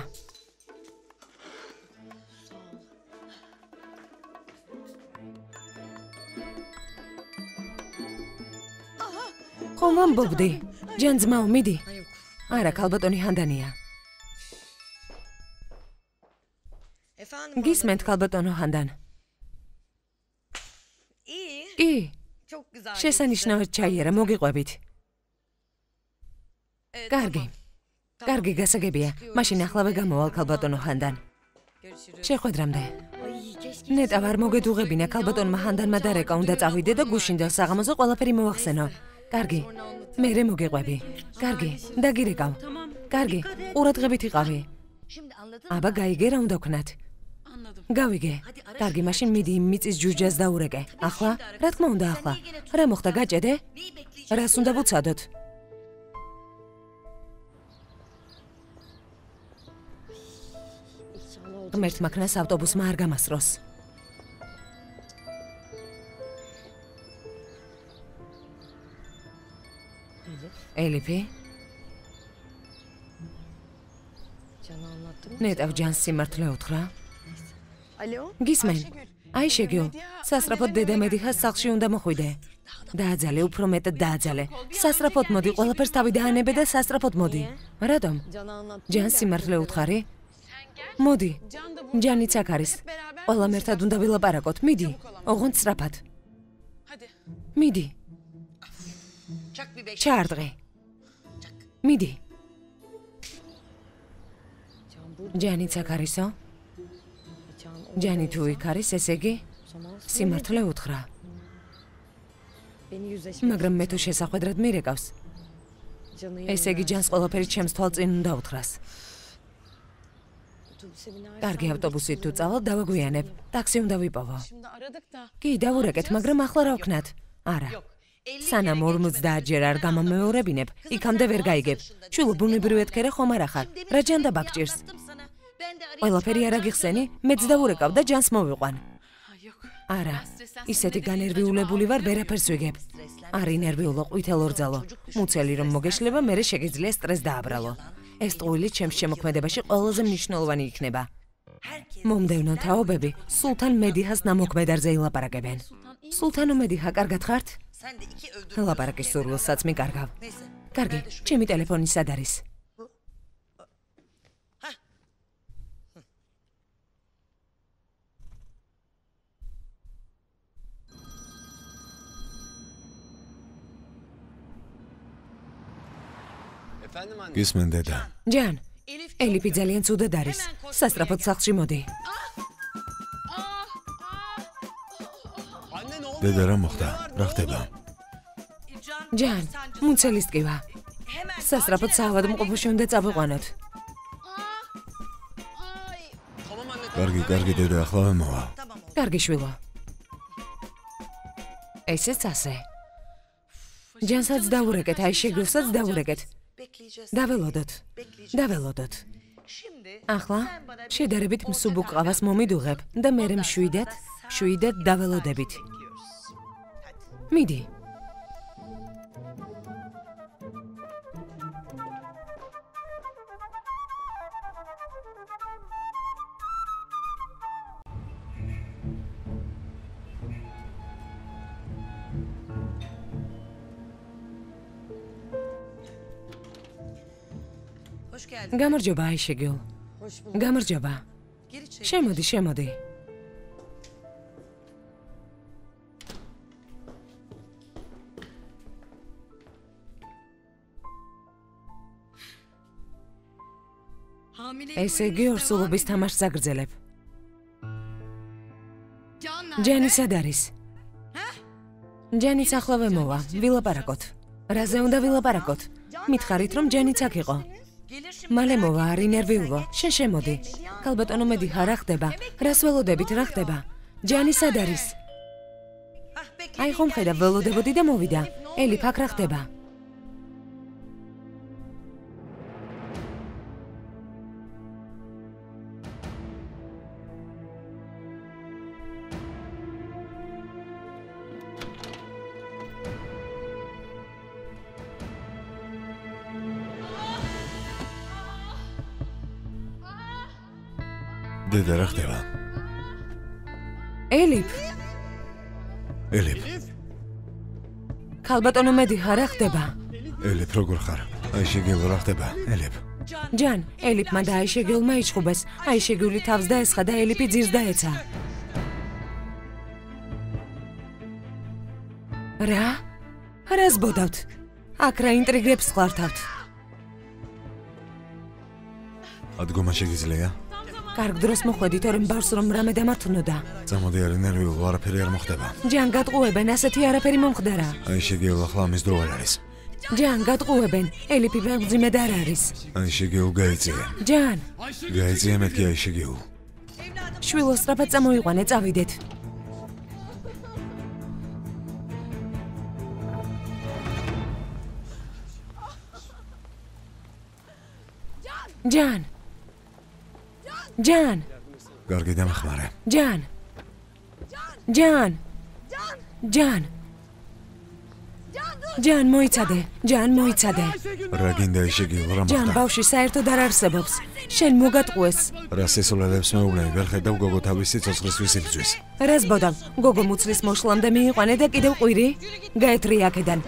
ხომ ამბობდი? ჯან ძმაო, მიდი. არა, ქალბატონი ჰანდანია. გისმენთ ქალბატონო ჰანდან? კი. შესანიშნავად ჩაი არა, მოგიყვებით. კარგი. კარგი, გასაგებია. მაშინ ახლავე გამოვალ ქალბატონო ჰანდან. შეხვედრამდე. ნეტა ვარ მოგედუღებინა, ქალბატონმა ჰანდანმა დარეკა, უნდა წავიდე და გუშინდა საღამოზე ყველაფერი მოვახსენო. კარგი, მერე მოგეყვები. კარგი, დაგირეკავ. კარგი, ყურადღებით იყავი. აბა გაიგე რა უნდა ვქნათ. გავიგე. კარგი, მაშინ მიდი იმ მიწის ჯუჯას დაურეკე. ახლა, რა თქმა უნდა ახლა. რა მოხდა გაჭედე? რას უნდა ვუცადოთ? ღმერთმა ქნას ავტობუსმა არ გამასროს. Ელიფი? ნეტავ ჯანს სიმართლე უთხრა? გისმენ, აიშეგიულ, სასწრაფოდ დედა მედიხას სახლში უნდა მოხვიდე. დააძალე, უფრო მეტად დააძალე. სასწრაფოდ მოდი, ყველაფერს თავი დაანებე და სასწრაფოდ მოდი. რატომ? ჯანს სიმართლე უთხრარი? მოდი, ჯანიც აქ არის. ყველამ ერთად უნდა ვილაპარაკოთ, მიდი, ოღონდ სწრაფად. მიდი. ჩაარდღე. მიდი. ჯანიც აქ არისო? ჯანი თუ იქ არის, ესე იგი, სიმართლე უთხრა. მაგრამ მე თუ შესახვედრად მირეკავს. ესე იგი, ჯანს ყველაფერი ჩემს თვალწინ უნდა უთხრას. კარგი, ავტობუსით თუ წავალ, დავაგვიანებ. ტაქსი უნდა ვიპოვო. კი, დავურეკეთ, მაგრამ ახლა რა ვქნათ? არა. სანამ 50-ჯერ არ გამომეორებინებ, იქამდე ვერ გაიგებ. ჩვილობუნებრივად ქერე ხომ არ ახარ. რა ჯან დაბაგჭირს? ყველაფერი არ აგიხსენი, მეც დავურეკავ და ჯანს მოვიყვან. არა, ისეთი განერვიულებული ვარ, ვერაფერს ვიგებ. არ ინერვიულო, ყვითელო რძალო. მუცელი რომ მოგეშლება, მერე შეგიძლია სტრეს დააბრალო. ეს ტყუილი ჩემს შემოქმედებაში ყველაზე მნიშვნელოვანი იქნება. მომდევნო თაობები სულთან მედიჰას ნამოქმედარზე ილაპარაკებენ. სულთანო მედიჰა, კარგად ხართ? ლაპარაკის სურვილსაც მიკარგავ. კარგი, ჩემი ტელეფონი სად არის? გისმენ დედა. ჯან, ელიფი ძალიან ცუდად არის. სასტრაფოდ სახლში მოდი. დედა, რა მოხდა? რა ხდება? ჯან, მუცელის ტკივა. სასტრაფოდ საავადმყოფოში უნდა წავიყვანოთ. კარგი, კარგი დედა, ახლა მოვა. კარგი შვილო. ესეც ასე. ჯანსაც დაურეკეთ, აიშეგულსაც დაურეკეთ. დაველოდოთ. დაველოდოთ. ახლა შედარებით მსუბუქ ყავას მომიდუღებ და მერე მშვიდად დაველოდებით. მიდი. გამარჯობა აიშეგიულ. გამარჯობა. შემოდი. ესე იგი ორსულობის თამაშს აგრძელებ. ჯანი სად არის? ჯანიც ახლავე მოვა, ვილაპარაკოთ. რაზე უნდა ვილაპარაკოთ? მითხარით რომ ჯანიც აქ იყო. მალე მოვა, არ ინერვიულო. შენ შემოდი. ქალბატონო მედი რა ხდება? რას ველოდებით რა ხდება? ჯანი სად არის? აი ხომ ხედა ველოდებოდი და მოვიდა. ელიფ აქ რა ხდება? დედა რა ხდება? ელიფ. ქალბატონო მედი რა ხდება? ელიფ როგორ ხარ? აიშეგიულ რა ხდება? ელიფ. ჯან, ელიფმა და აიშეგიულმა იჭხუბეს. აიშეგიული თავს დაესხა და ელიფი ძირს დაეცა. რა? რას ბოდავთ? აქ რა ინტრიგებს ხლართავთ? ადგომა შეგიძლია? კარგ დროს მოხვედით, რომ ბარს რომ რამე დამართნოდა. წამოდი არ ინერვიულო, არაფერი არ მოხდება. ჯან გატყუებენ, ასეთი არაფერი მომხდარა. აიშეგიულ ახლა ამის დრო არ არის. ჯან გატყუებენ, ელიფი მძიმე და არ არის. აიშეგიულ გაიწია. ჯან. გაიწია მეთქი აიშეგიულ. შვილო სწრაფად წამოიყვანე, წავიდეთ. ჯან. ჯან. გარგი დამახმარე. ჯან. ჯან მოიცადე. რა გინდა შეგიულ რა მოხდა? ჯან ბავში საერთოდ არ არსებობს. შენ მოგატყუეს. რას ესულებს მეუბნები ვერ ხედავ გოგო თავის სიცოცხლის ვისიბძვის. რას ბოდავ? გოგო მუცლის მოშლამდე მიიყვანე და კიდევ ყვირი? გაეთრი აქედან.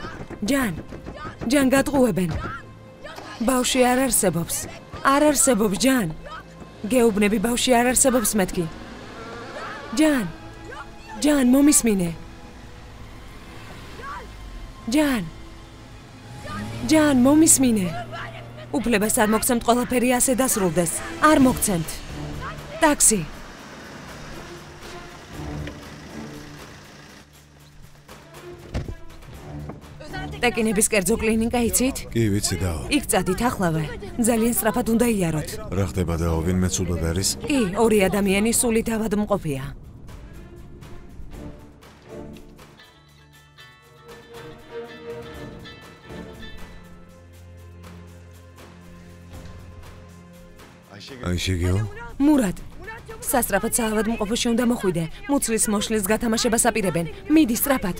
ჯან. ჯან გატყუებენ. ბავში არ არსებობს. ჯან. გეუბნები ბავში არ არსებობს მეთქი. ჯან. ჯან მომისმინე. ჯან. უფლებას არ მოგცემთ ყველაფერი ასე დასრულდეს. არ მოგცემთ. ტაქსი. ტეკინების კერძო კლინიკა იცით? კი, ვიცი დაო. იქ წადით ახლავე. ძალიან სწრაფად უნდა იაროთ. რა ხდება დაო, ვინმე ცუდად არის? კი, ორი ადამიანი სული თავადმყოფია. აიშეგიო? მურატ. სასწრაფად თავადმყოფოში უნდა მოხვიდე. მუცლის მოშლის გათამაშებას აპირებენ. მიდი სწრაფად.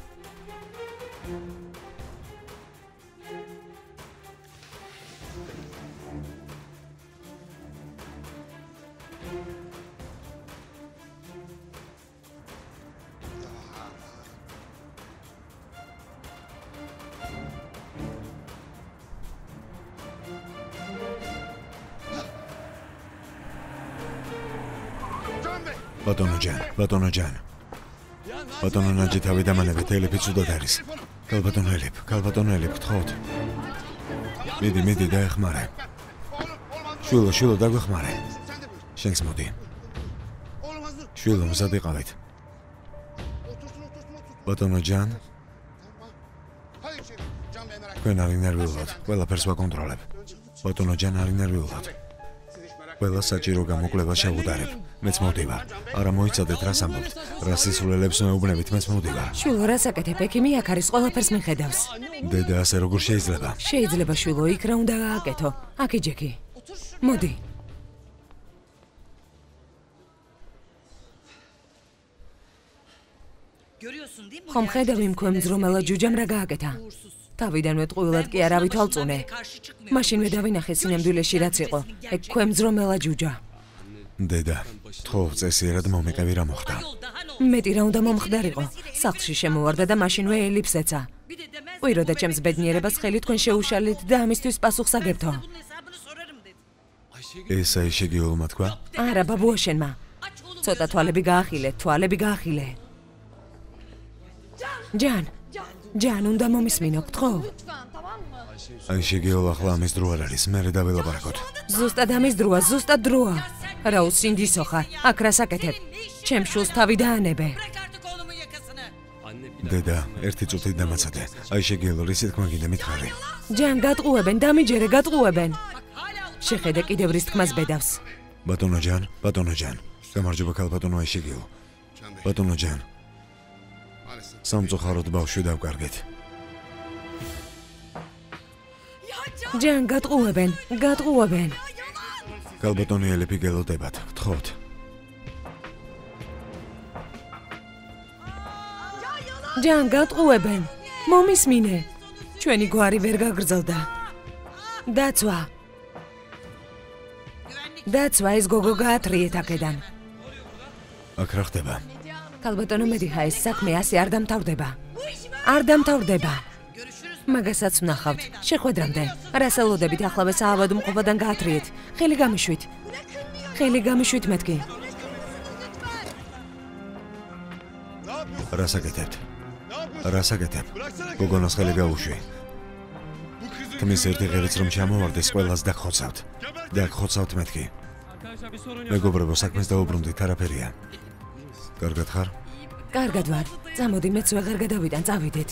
ბატონო ჯან. ბატონო ნაჯი თავი დამანებეთ, ელიფი ცუდად არის. ქალბატონო ელიფ, გთხოვთ. მიდი, დაეხმარე. შვილო, დაგვეხმარე. შენს მოდი. შვილო, მზად იყავით. ბატონო ჯან. თქვენ არ ინერვიულოთ, ყველაფერს ვაკონტროლებ. ბატონო ჯან არ ინერვიულოთ. ყველა საჭირო გამოკლება შევუდარებ. მეც მოვდივარ. არა მოიცადეთ რას ამბობთ. რას ისულელებს მეუბნებით, მეც მოვდივარ. შვილო, რას აკეთებ? ექიმი აქ არის, ყველაფერს მიხედავს. დედა, ასე როგორ შეიძლება? შეიძლება შვილო, იქ რა უნდა გააკეთო? აკიჯეკი. მოდი. ხომ ხედავ იმ ქვემძრომელა ჯუჯამ რა გააკეთა? თავიდანვე ტყუილად კი არავი თვალწუნე. მაშინვე დავინახე სინამდვილეში რაც იყო. ეგ ქვემძრომელა ჯუჯა. დედა, თხოვს წესიერად მომეკევი რა მოხდა? მეტი რა უნდა მომხდარიყო. სახლში შემოვარდა და მაშინვე ელიფს ეცა. უიროდა ჩემს ბედნიერებას ხელი თქვენ შეუშალეთ და ამისთვის პასუხს აგებთო. ეს აიშეგიულმა თქვა? არა ბაბუო შენმა. ცოტა თვალები გაახილე, თვალები გაახილე. ჯან, უნდა მომისმინო, გთხოვ. აიშეგიულ ახლა ამის დრო არ არის, მერე დაველაპარაკოთ. ზუსტად ამის დროა, ზუსტად დროა. რა უსინდისო ხარ, აქ რა საკეთებ? ჩემ შულს თავი დაანებე. დედა, ერთი წუთით დამაცადე. აიშეგიულ რისი თქმა გინდა მითხარი. ჯან, გატყუებენ, დამიჯერე, გატყუებენ. შეხედე კიდევ რის თქმას ბედავს. ბატონო ჯან, გამარჯობა ქალბატონო აიშეგიულ. ბატონო ჯან. სამწუხაროდ ბავშვი დავკარგეთ. ჯან, გატყუებენ. ქალბატონი ელიფი გელოდებათ, გთხოვთ. ჯან, გატყუებენ. მომისმინე. ჩვენი გვარი ვერ გაგრძელდა. დაცვა ეს გოგო გაათრიეთ აქედან. აქ რა ხდება? ქალბატონო მედიხა, ეს საქმე ასე არ დამთავრდება. მაგასაც ვნახავთ, შეხვედრამდე. რასელოდებით ახლავე საავადმყოფოდან გაათრიეთ. ხელი გამიშვით მეთქი. რასაკეთებთ? გოგონას ხელი გაუშვი. თმის ერთი ღერიც რომ ჩამოვარდეს, ყველას დაგხოცავთ. მეთქი. მეგობრებო, საქმეს დაუბრუნდით, არაფერია. კარგად ხარ? კარგად ვარ. წამოდი, მეც ვეღარ გადავიტან, წავიდეთ.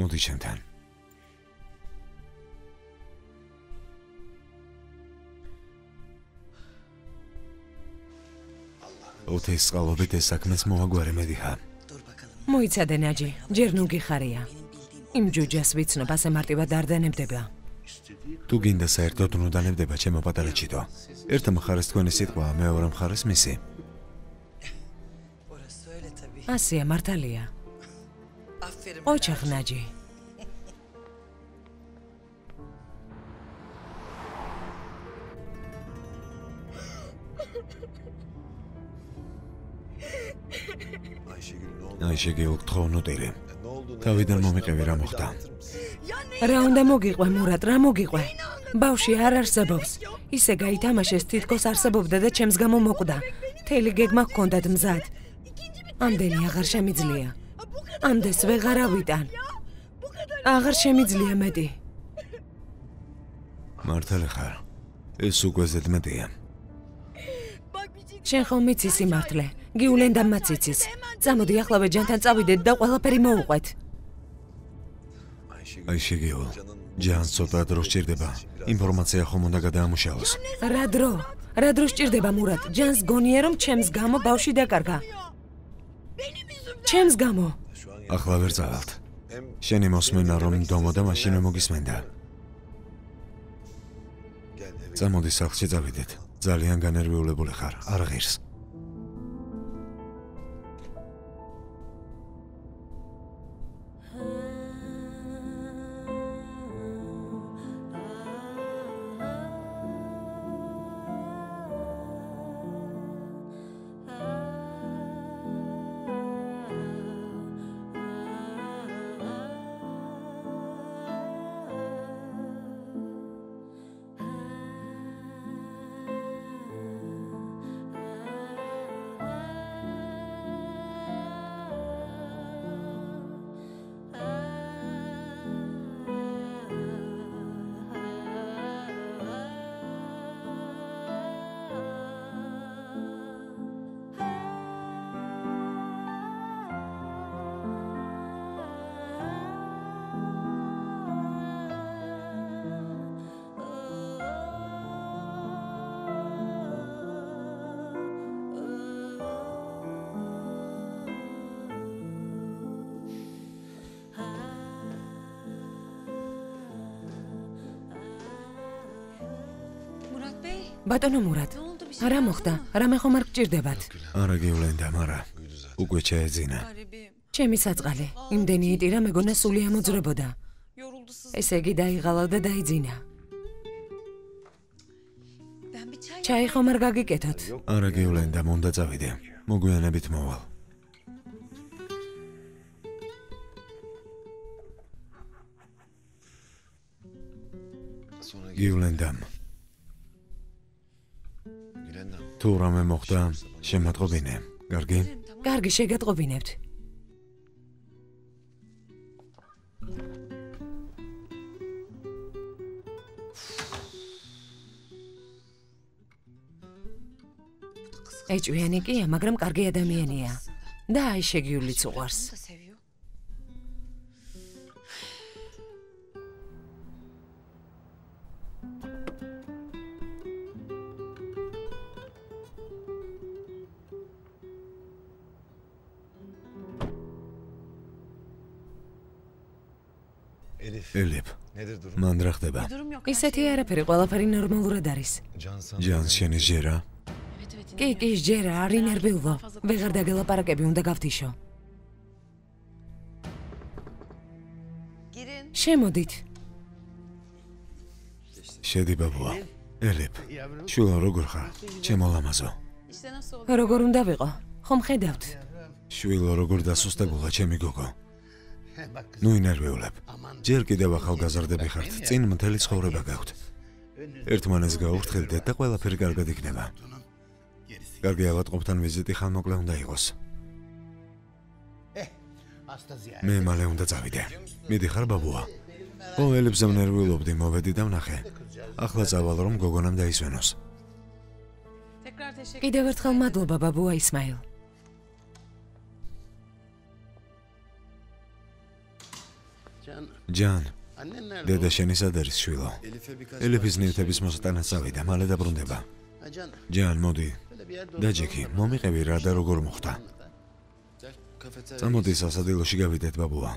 მოდი ჩემთან. უთესყალობით ეს საქმეს მოაგვარე მედიხა. მოიცადე ნაჯი, ჯერ ნუ გიხარია. იმ ჯუჯას ვიცნობ ასე მარტივად არ დანებდება. თუ გინდა საერთოდ ნუ დანებდება ჩემო პატარა ჩიტო. ერთ მხარეს თქვენი სიტყვა, მეორე მხარეს მისი. ასეა მართალია. ოჩახნაჯი. აიშეგიულ, გთხოვ ნოტირი. თავიდან მომიყევი რა მოხდა? რა უნდა მოგიყვე მურატ, რა მოგიყვე? ბავში არ არსებობს. ისე გაითამაშეს, თითქოს არსებობდა და ჩემს გამო მოკვდა. მთელი გეგმა გქონდათ მზად. ამდენი აღარ შემიძლია. ამდენს ვეღარ ავიტან. აღარ შემიძლია მეტი. მართალი ხარ. ეს უკვე ზედ მეტია. შენ ხომ იცი სიმართლე, გიულენდა მაც იცის. წამოდი ახლავე ჯანთან წავიდეთ და ყველაფერი მოუყვეთ. აიშეგიულ, ჯანს ცოტა დრო სჭირდება. ინფორმაცია ხომ უნდა გადაამუშავოს. რა დრო სჭირდება მურატ? ჯანს გონია რომ ჩემს გამო ბავში დაკარგა. ჩემს გამო. ახლა ვერ წავალთ. შენი მოსმენა რომ დომა და მაშინ მოგისმენდა. წამოდი სახლში წავიდეთ. ძალიან განერვიულებული ხარ, არ ღირს. ბატონო მურატ, არა მოხდა, რამე ხომ არ გჭირდებათ? არა გევლენდა, მარა უკვე შეეძინა. ჩემი საწყალი, იმდენი იტირა მეგონა სული ამოძრებოდა. ესე იგი დაიღალა და დაიძინა. ჩაი ხომ არ გაგიკეთოთ? არა გევლენდა, მომდა წავიდე. მოგვიანებით მოვალ. გივლენდამ. თუ რამე მოხდა, შემატყობინე. გარგი? გარგი, შეგატყობინებთ. ეჭვიანი კია, მაგრამ კარგი ადამიანია. და აიშეგიულიც უყვარს. ელიფ, მან რა ხდება? ისეთი არაფერი, ყველაფერი ნორმალურად არის. ჯანს შენი ჯერა? კი, კი, ჯერა, არ ინერვიულო. ვეღარ დაგელაპარაკები, უნდა გავთიშო. შემოდით. შედი ბაბუა. ელიფ, შულა როგორ ხარ? ჩემო ლამაზო. როგორ უნდა ვიყო? ხომ ხედავთ? შულა როგორ დასუსტებულა ჩემი გოგო. ნუ ინერვიულებ. ჯერ კიდევ ახალგაზრდები ხართ, წინ მთელი ცხოვრება გაქვთ. ერთმანეთს გაურთხედეთ და ყველაფერი კარგად იქნება. კარგი ავატყობთან ვიზიტი ხანმოკლე უნდა იყოს. მე მალე უნდა წავიდე. მიდიხარ ბაბუა. ელიფზე ნერვიულობდი, მოვედი და ვნახე. ახლა წავალ რომ გოგონამ დაისვენოს. კიდევ ერთხელ მადლობა ბაბუა ისმაილ. ჯან, დედა შენი სად არის შვილო? ელიფის ნივთების მოსატანად წავიდა, მალე დაბრუნდება. ჯან, მოდი. დაჯექი, მომიყევი რა და როგორ მოხდა. წამოდი სასადილოში გავიდეთ ბაბუა.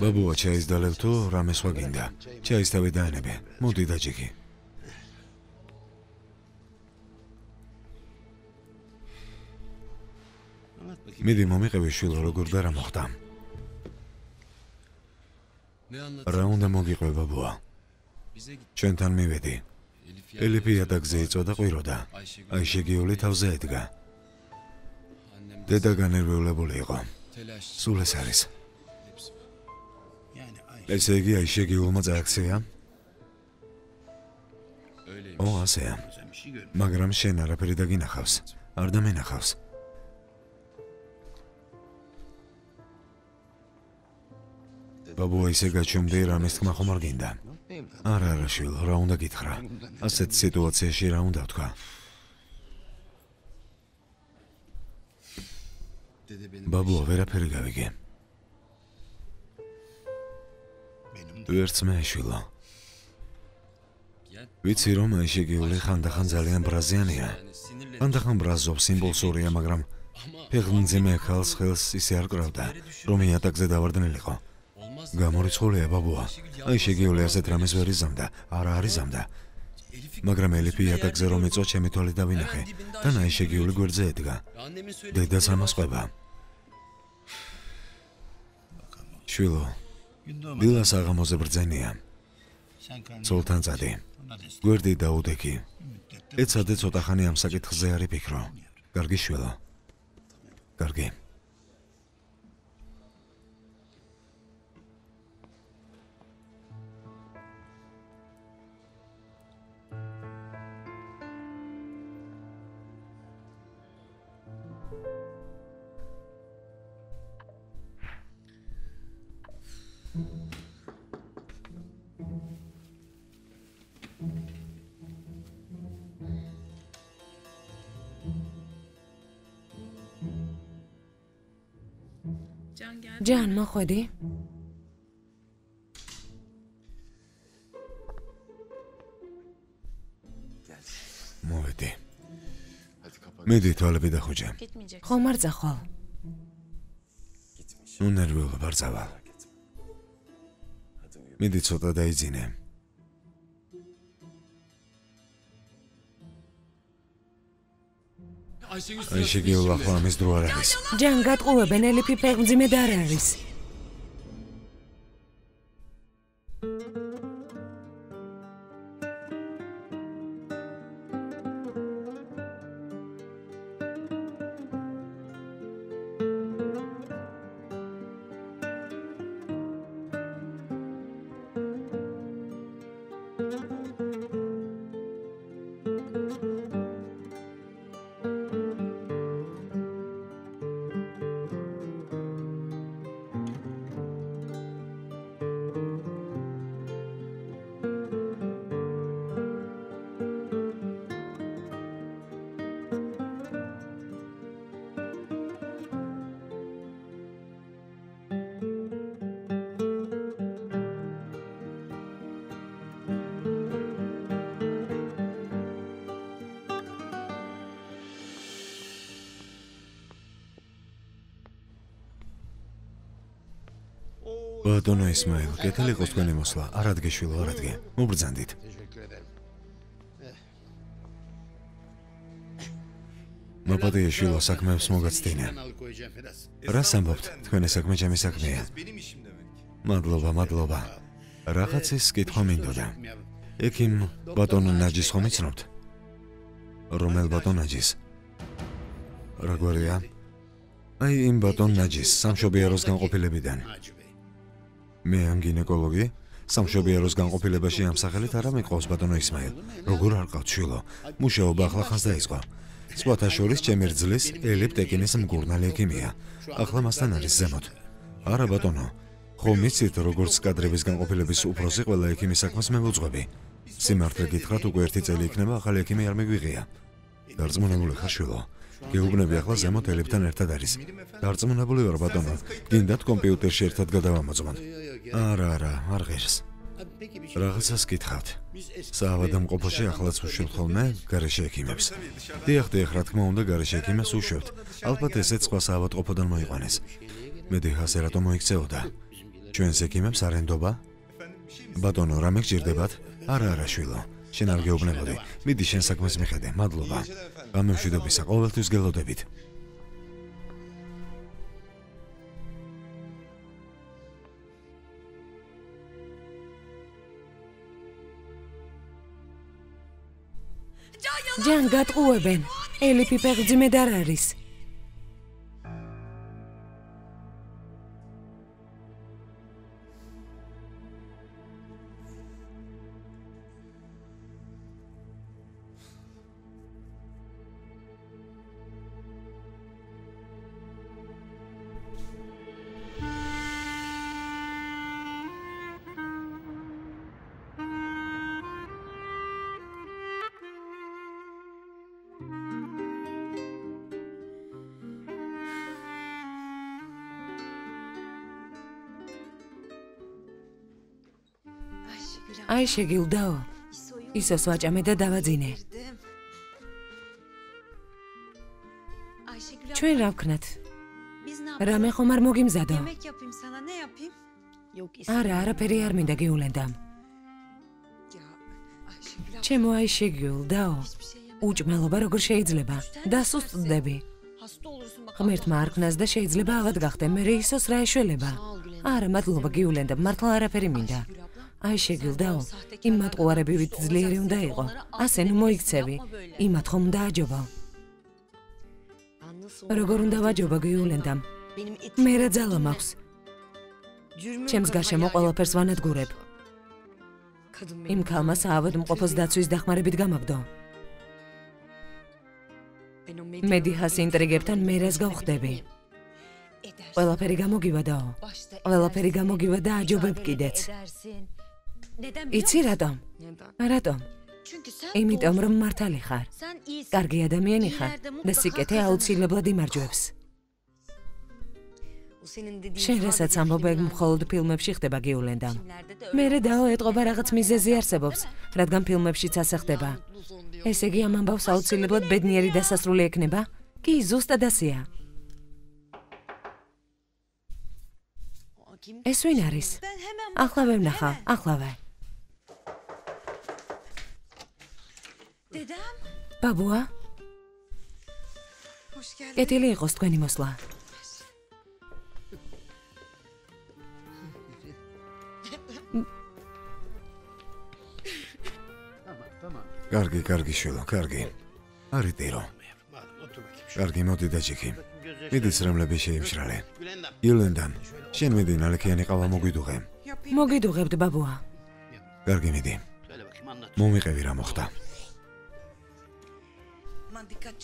ბაბუა, ჩაის დალევ თუ რამე სხვა გინდა? ჩაის თავი დაანებე. მოდი დაჯექი. მიდი მომიყევი შვილო, როგორ და რა მოხდა. რა უნდა მოგიყვე ბაბუა? ჩვენთან მივედი. ელიფი ატაგზე იწვა და ყვიროდა. აიშეგიული თავზე ედგა. დედა განერვიულებული იყო. სულ ეს არის. ესე იგი აიშეგიულმა წააქცია? ასეა. მაგრამ შენ არაფერი დაგინახავს. არ დამენახავს. ბაბუა ისე გაჩვენდა, რამეს თქმა ხომ არ გინდა. არა შვილო, რა უნდა გითხრა? ასეთ სიტუაციაში რა უნდა ვთქვა? ბაბუა, ვერაფერი გავიგე. ვერც მე შვილო. ვიცი რომ აიშეგიული ხანდახან ძალიან ბრაზიანია. ხანდახან ბრაზობს, იმპულსურია, მაგრამ ფეხმძე მეკალს ხელს ისე არ კრავდა, რომ იატაკზე დავარდნილიყო. გამორიცხულია ბაბუა. აიშეგიული ასეთ რამეს ვერ იზამდა, არა არ იზამდა. მაგრამ ელიფი იატაკზე რომ ეწვა, ჩემი თვალით დავინახე. და აიშეგიული გვერდზე ედგა. დედაც ამას ყვება. შვილო, დილას აღამოზე ბრძენია. ცოლთან წადი. გვერდი დაუდექი. ეცადე ცოტა ხანი ამ საკითხზე არ იფიქრო. კარგი შვილო. კარგი. ჯან, მოხვედი? მოვედი. მედი თვალები დახუჯე. ხომ არ წახვალ? ნუ ნერვიულობა არ წავალ. მიდი ცოტა დაიძინე. აიშეგიულა ახლა მის დრო არ არის. ჯან გატყუებენ ელიფი ფეგმძიმედ არ არის. Bătăna Ismail, câtele cosmele măsla, arăt gășilor, arăt gă, mubrzandit. Mă pătă gășilor, sakmem smogat stine. Rasam bopt, tkvene sakmecemi sakmeye. Madloba, madloba. Rahatsis skit homindoda. Ekim batonul najis homicnut. Romel baton najis. Ragoria. Ai im baton najis, samshobieros ganqopilebidan. მე ამ გინეკოლოგი სამშობიეროს განყოფილებაში ამ სახელით არა მიყავს ბატონო ისმაილ. როგორ არ ყავთ შვილო? მუშაობა ახლა ხანს დაიწყო. სხვათა შორის ჩემი რძლის ელიფტეკინის მგურნალი ექიმია. ახლა მასთან არის ზემოთ. არა ბატონო, ხო მიცით როგორც კადრების განყოფილების უფროსი ყველა ექიმის საქმეს მე ვუძღვები. სიმართლე გითხრათ უკვე ერთი წელი იქნება ახალი ექიმი არ მეგვიღია. დარწმუნებული ხარ შვილო? გეუბნები ახლა ზემოთ ელიფთან ერთად არის. დარწმუნებული ვარ ბატონო, გინდათ კომპიუტერში ერთად გადავამოწმოთ. არა არა არ ღირს რაღაცას გითხავთ საავადმყოფოში ახლაც უშვებთ ხოლმე გარეშე ექიმებს დიახ რა თქმა უნდა გარეშე ექიმებს უშვებთ ალბათ ესეც სხვა საავადმყოფოდან მოიყვანეს მე დიახაზე რატომ მოიქცეოდა ჩვენს ექიმებს არ ენდობა ბატონო რა მეგჭირდებათ არა შვილო შენ არ გეუბნებოდი მიდი შენ საქმეს მიხედე მადლობა გამომშვიდობისა ყოველთვის გელოდებით Jan gatqueben ელიფი ფეგმძიმედ არ არის აიშეგიულდაო, ისოს ვაჭამე და დავაძინე. ჩვენ რა ვქნათ? რამე ხომ არ მოგიმზადო? არა, არაფერი არ მინდა გეულენდა. ჩემო აიშეგიულდაო, უჭმელობა როგორ შეიძლება? დასუსტდები. ღმერთმა არ ქნას და შეიძლება ავად გახდე, მერე ისოს რა ეშველება? არა, მადლობა გეულენდა, მართლა არაფერი მინდა. აიშეგიულდაო, იმ მატყუარებივით ძლიერი უნდა იყო. ასე ნუ მოიქცევი, იმათ ხომ უნდა აჯობა. როგორ უნდა ვაჯობა გიულენდამ? მე რა ძალა მაქვს? ჩემს გარშემო ყველაფერს ვანადგურებ. იმ ქალმა საავადმყოფოს დაცვის დახმარებით გამაგდო. მე დიჰას ინტრიგებთან მე რას გავხდები? ყველაფერი გამოგივადაო. ყველაფერი გამოგივა და აჯობებ კიდეც. იცი რატომ? რატომ? იმიტომ რომ მართალი ხარ. კარგი ადამიანი ხარ და სიკეთე აუცილებლად იმარჯვებს. შენ რასაც ამბობ ეგ მხოლოდ ფილმებში ხდება გიულენდამ. მერე დაო ეტყობა რაღაც მიზეზი არსებობს, რადგან ფილმებშიც ასე ხდება. ესე იგი ამ ამბავს აუცილებლად ბედნიერი დასასრული ექნება? კი, ზუსტად ასეა. ეს ვინ არის? Ახლა ვევნახავ, ახლა ვარ. ბაბუა? კეთილი იყოს თქვენი მოსვლა. Კარგი, კარგი შვილო, კარგი. არიტირო. კარგი, მოდი დაჩიქი. მიდის რამლები შეიმშრალე. ივლენდან, შენ მედინ ალქიანი ყავა მოგიდუღე. მოგიდუღებთ, ბაბუა. კარგი, მიდი. მომიყევი რა მოხდა.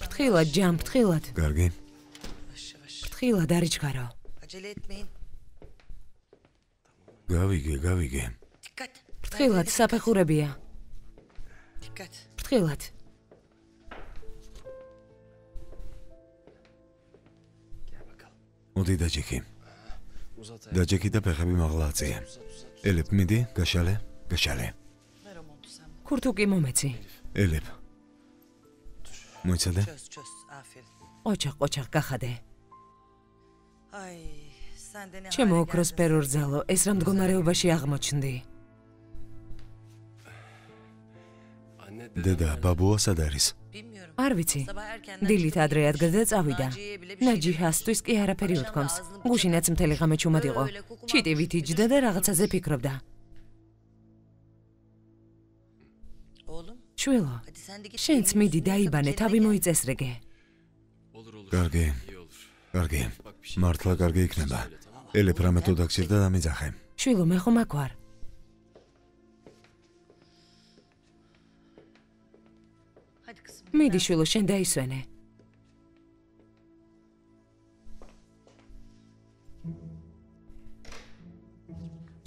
Ფრთხილად ჯამ, ფრთხილად. კარგი. ფრთხილად არ იჩქარო. გავიგე, გავიგე. ფრთხილად საფეხურებია. ფრთხილად. მოდი დაჯექი. დაჯექი და ფეხები მაღლააცია. ელიფ, მიდი, გაშალე, გაშალე. ქურთუკი მომეცი. ელიფ. მოიცადე? ოჩახ, ოჩახ გახადე. ჩემო ოქროს პერორძალო, ეს რა მდგომარეობაში აღმოჩნდი? დედა, ბაბუა სად არის? არ ვიცი. დილით ადრე ადგილზე წავიდა. ნაჯიჰასთვის კი არაფერი უთქვამს. გუშინაც მთელი ღამე ჩუმად იყო. ჩიტივით იჯდა და რაღაცაზე ფიქრობდა. შვილო, შენც მიდი დაიბანე, თავი მოიწეს რეგე. კარგი, კარგი, მართლა კარგი იქნება. ელიფ რამე თუ დაგჭირდა დამიძახე. შვილო, მე ხომ აქ ვარ. მიდი შვილო, შენ დაისვენე.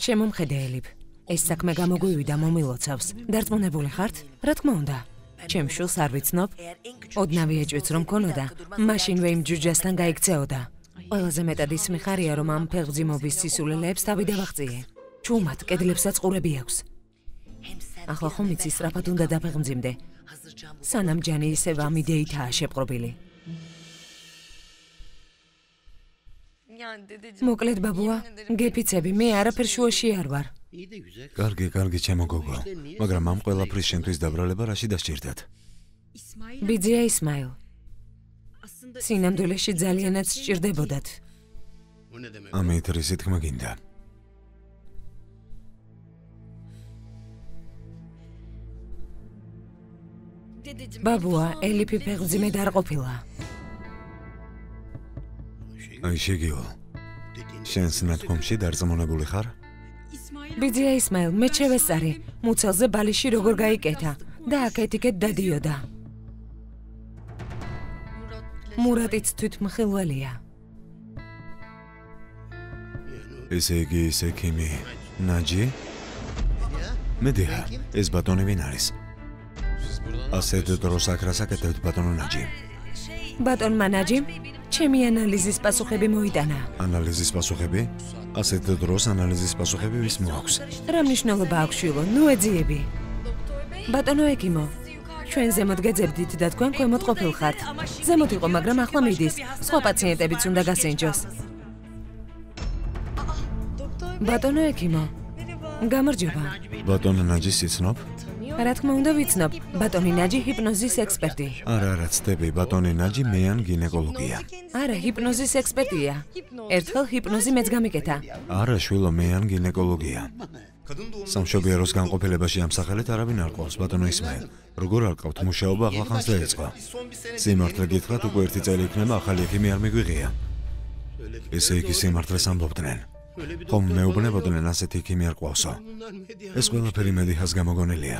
შემომხედე ელიფ. ეს საქმე გამოგვივიდა მომილოცავს. დარწმუნებული ხართ? რა თქმა უნდა. ჩემ შულს არ ვიცნობ. ოდნავი ეჭვიც რომ ქონოდა, მაშინვე იმ ჯუჯასთან გაიქცეოდა. ყველაზე მეტად ის მიხარია, რომ ამ ფეხმძიმობის სისულელეებს თავი დავაღწიე. ჩუმად კედლებსაც ყურები აქვს. ახლა ხომ იცი, სწრაფად უნდა დაფეხმძიმდე. სანამ ჯანი ისევ ამ იდეითაა შეპყრობილი. მოკლედ ბაბუა, გეფიცები, მე არაფერ შუაში არ ვარ. კარგი, კარგი ჩემო გოგო, მაგრამ ამ ყველაფრის შენთვის დაბრალება რაში დასჭირდათ? ბიძია ისმაილ, სინამდვილეში ძალიანაც სჭირდებოდათ. ამით რისი თქმა გინდა? ბაბუა, ელიფი ფეხმძიმე არ ყოფილა. აიშეგიულ, შენს ნათქვამში დარწმუნებული ხარ? ბიძია ისმაილ, მე შევესწარი, მუცელზე ბალიში როგორ გაიკეთა და აქ ეთიკეტ დადიოდა. მურატიც თვითმხილველია. ესე იგი, ესე ქიმი, ნაჯი? მედიჰა, ეს ბატონი ვინ არის? ასეთ დროს აქ რას აკეთებთ ბატონო ნაჯი? ბატონმა ნაჯი? ჩემი ანალიზის პასუხები მოიტანა. ანალიზის პასუხები? ასეთ დროს ანალიზის პასუხები ვის მოაქვს? რა მნიშვნელობა აქვს შვილო, ნუ ეძიები. ბატონო ეკიმო, ჩვენ ზემოთ გეძებდით და თქვენ ქვემოთ ყოფილხართ. ზემოთ იყო, მაგრამ ახლა მიდის. სხვა პაციენტებიც უნდა გასინჯოს. ბატონო ეკიმო, გამარჯობა. ბატონო ნაჯის იცნობ? რა თქმა უნდა ვიცნობ, ბატონი ნაჯი ჰიპნოზის ექსპერტი. არა, ცდები, ბატონი ნაჯი მეან გინეკოლოგია. არა, ჰიპნოზის ექსპერტია. ერთხელ ჰიპნოზი მეც გამიკეთა. არა, შვილო, მეან გინეკოლოგია. სამშობიეროს განყოფილებაში ამ სახელით არავინ არ ყავს, ბატონო ისმაილ. როგორ არ ყავთ, მუშაობა ახლა ხანს დაიწყო. სიმართლე გითხრათ, უკვე ერთი წელი იქნება, ახალი ექიმი არ მიგვიღია. ესე იგი სიმართლეს ამბობდნენ. ხომ მეუბნებოდნენ ასეთი ექიმი არ ყავსო. ეს ყველაფერი მედიჰას გამოგონილია.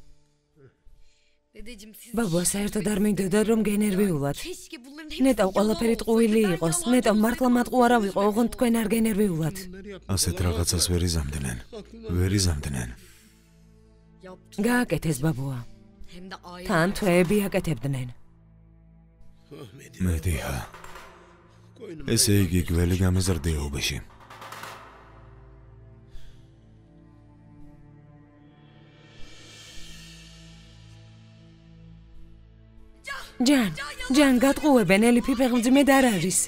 ბაბუა საერთოდ არ მინდოდა რომ გენერვიულად. ნეტავ ყველაფერი ტყუილი იყოს, ნეტავ მართლა მატყუ არა ვიყო, ოღონ თქვენ არ გენერვიულად. ასეთ რაღაცას ვერ იზამდნენ. ვერ იზამდნენ. გააკეთეს ბაბუა. თან თვეები აკეთებდნენ. Mediha. ესე იგი გველი გამეზრდეობაში. Jan, Jan გატყუებენ ელიფი ფეხმძიმედ არ არის.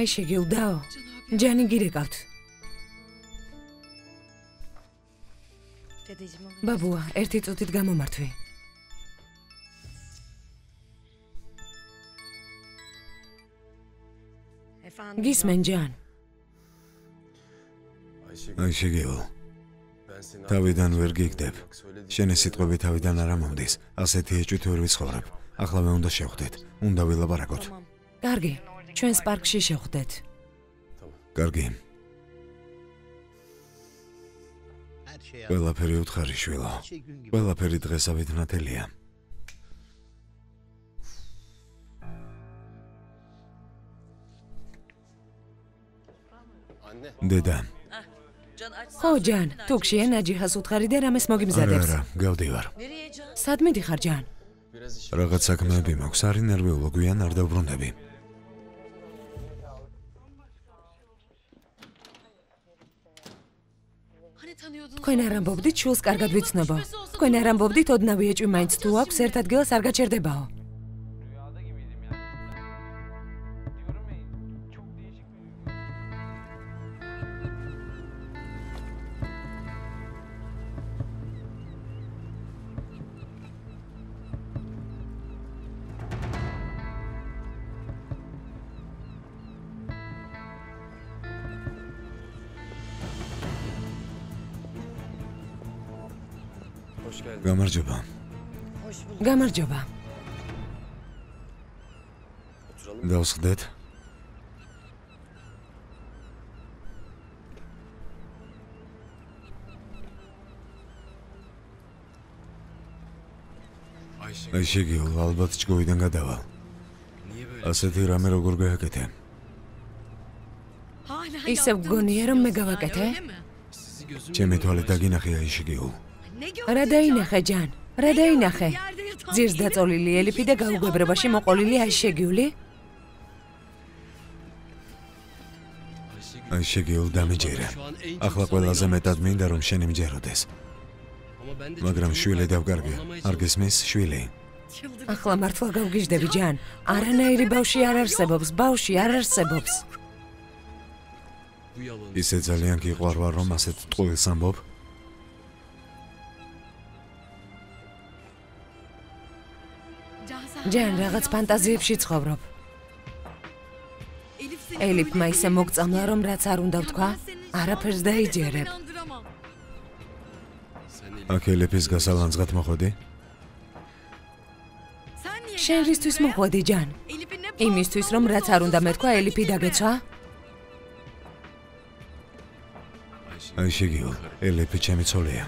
Aishegul dao. Jani girekavt. Babua, erti tsutit gamomartvi. Gismen Jan. Aishegul. Tavidan ver gigdeb. Sheni sitqobi tavidan ara momdis. Aseti ejuturvis xorab. Akhla me unda shevqdet. Unda vilabaragot. Gargi. ჩვენს პარკში შევხვდეთ. კარგი. ყველაფერი უთხარი შვილო. ყველაფერი დღესავით ნათელია. დედა. ხო ჯან, თუკში ენაჯიხას უთხარი და რამეს მოგიმზადებს. არა, გავდივარ. სადმე დიხარ ჯან? Რაღაც საქმეები მაქვს, არ ინერვიულო გვიან არ დაუბრუნდები. თქვენ არ ამბობდით შულს კარგად ვიცნობო. თქვენ არ ამბობდით ოდნავი ეჭვი მაინც თუ აქვს ერთ ადგილას არ გაჩერდებაო. Gamarjoba. Gamarjoba. Davsxdet. Aishegul, albat çgovidan gadaval. Aseti rame rogor gehakete. Issev goniye rom me gavakete? Çemi tualeta ginaxi Aishegul. Რა დაინახე ჯან? Რა დაინახე? ძირს დაწოლილი ელიფი და გაუგებრებაში მოყოლილი აიშეგიული? აიშეგიულ დამეჯერა. ახლა ყველაზე მეტად მინდა რომ შენი მჯეროდეს. მაგრამ შვილე დავგარგე. არ გესმის შვილე? ახლა მართლა გავგიჟდები ჯან. არანაირი ბავში არ არსებობს, ბავში არ არსებობს. ისე ძალიან გიყვარვა რომ ასეთ ტყუილს ამბობ? Jan, რაღაც ფანტაზიებში ცხოვრობ. ელიფმა ისე მოგწამლა რომ რაც არ უნდა ვთქვა, არაფერს დაიჯერებ. აქ ელიფის გასალანძღად მოხვედი? შენ რისთვის მოხვედი, ჯან? იმისთვის რომ რაც არ უნდა მეთქვა, ელიფი დაგეცვა? აიშეგიო, ელიფი ჩემი ცოლია.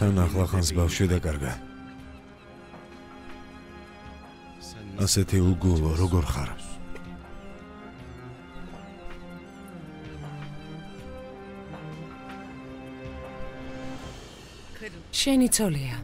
თან ახლა ხანს ბავშვი დაკარგა. ასეთი უგულო როგორ ხარ? შენი ცოლია.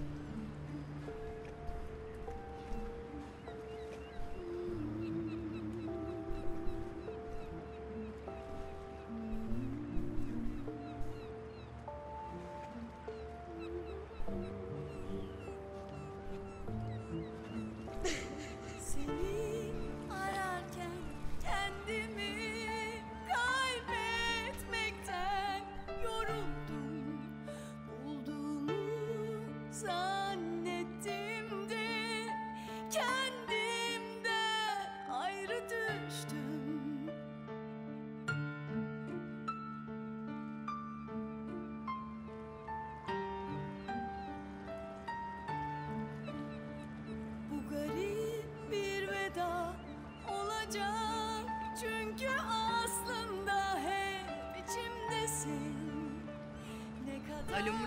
So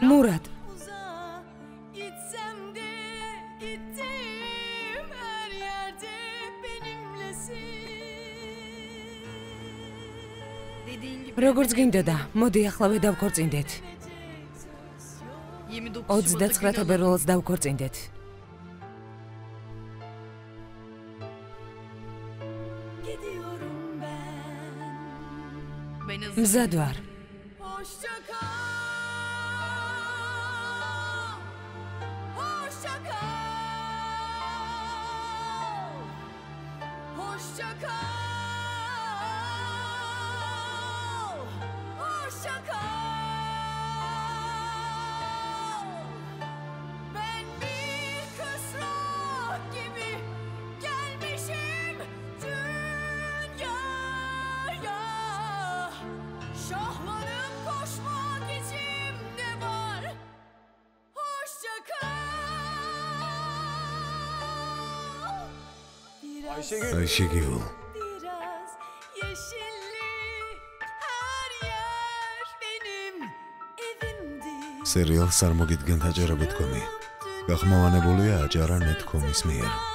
Murat. Როგორც გინდოდა, მოდი ახლა დავქორწინდეთ. 29 თებერვალს დავქორწინდეთ. მზად ვარ. Aishegul. Serial sarmogidgan tajrabet komi. Gaxmavanebuli ajaran netkomis mier.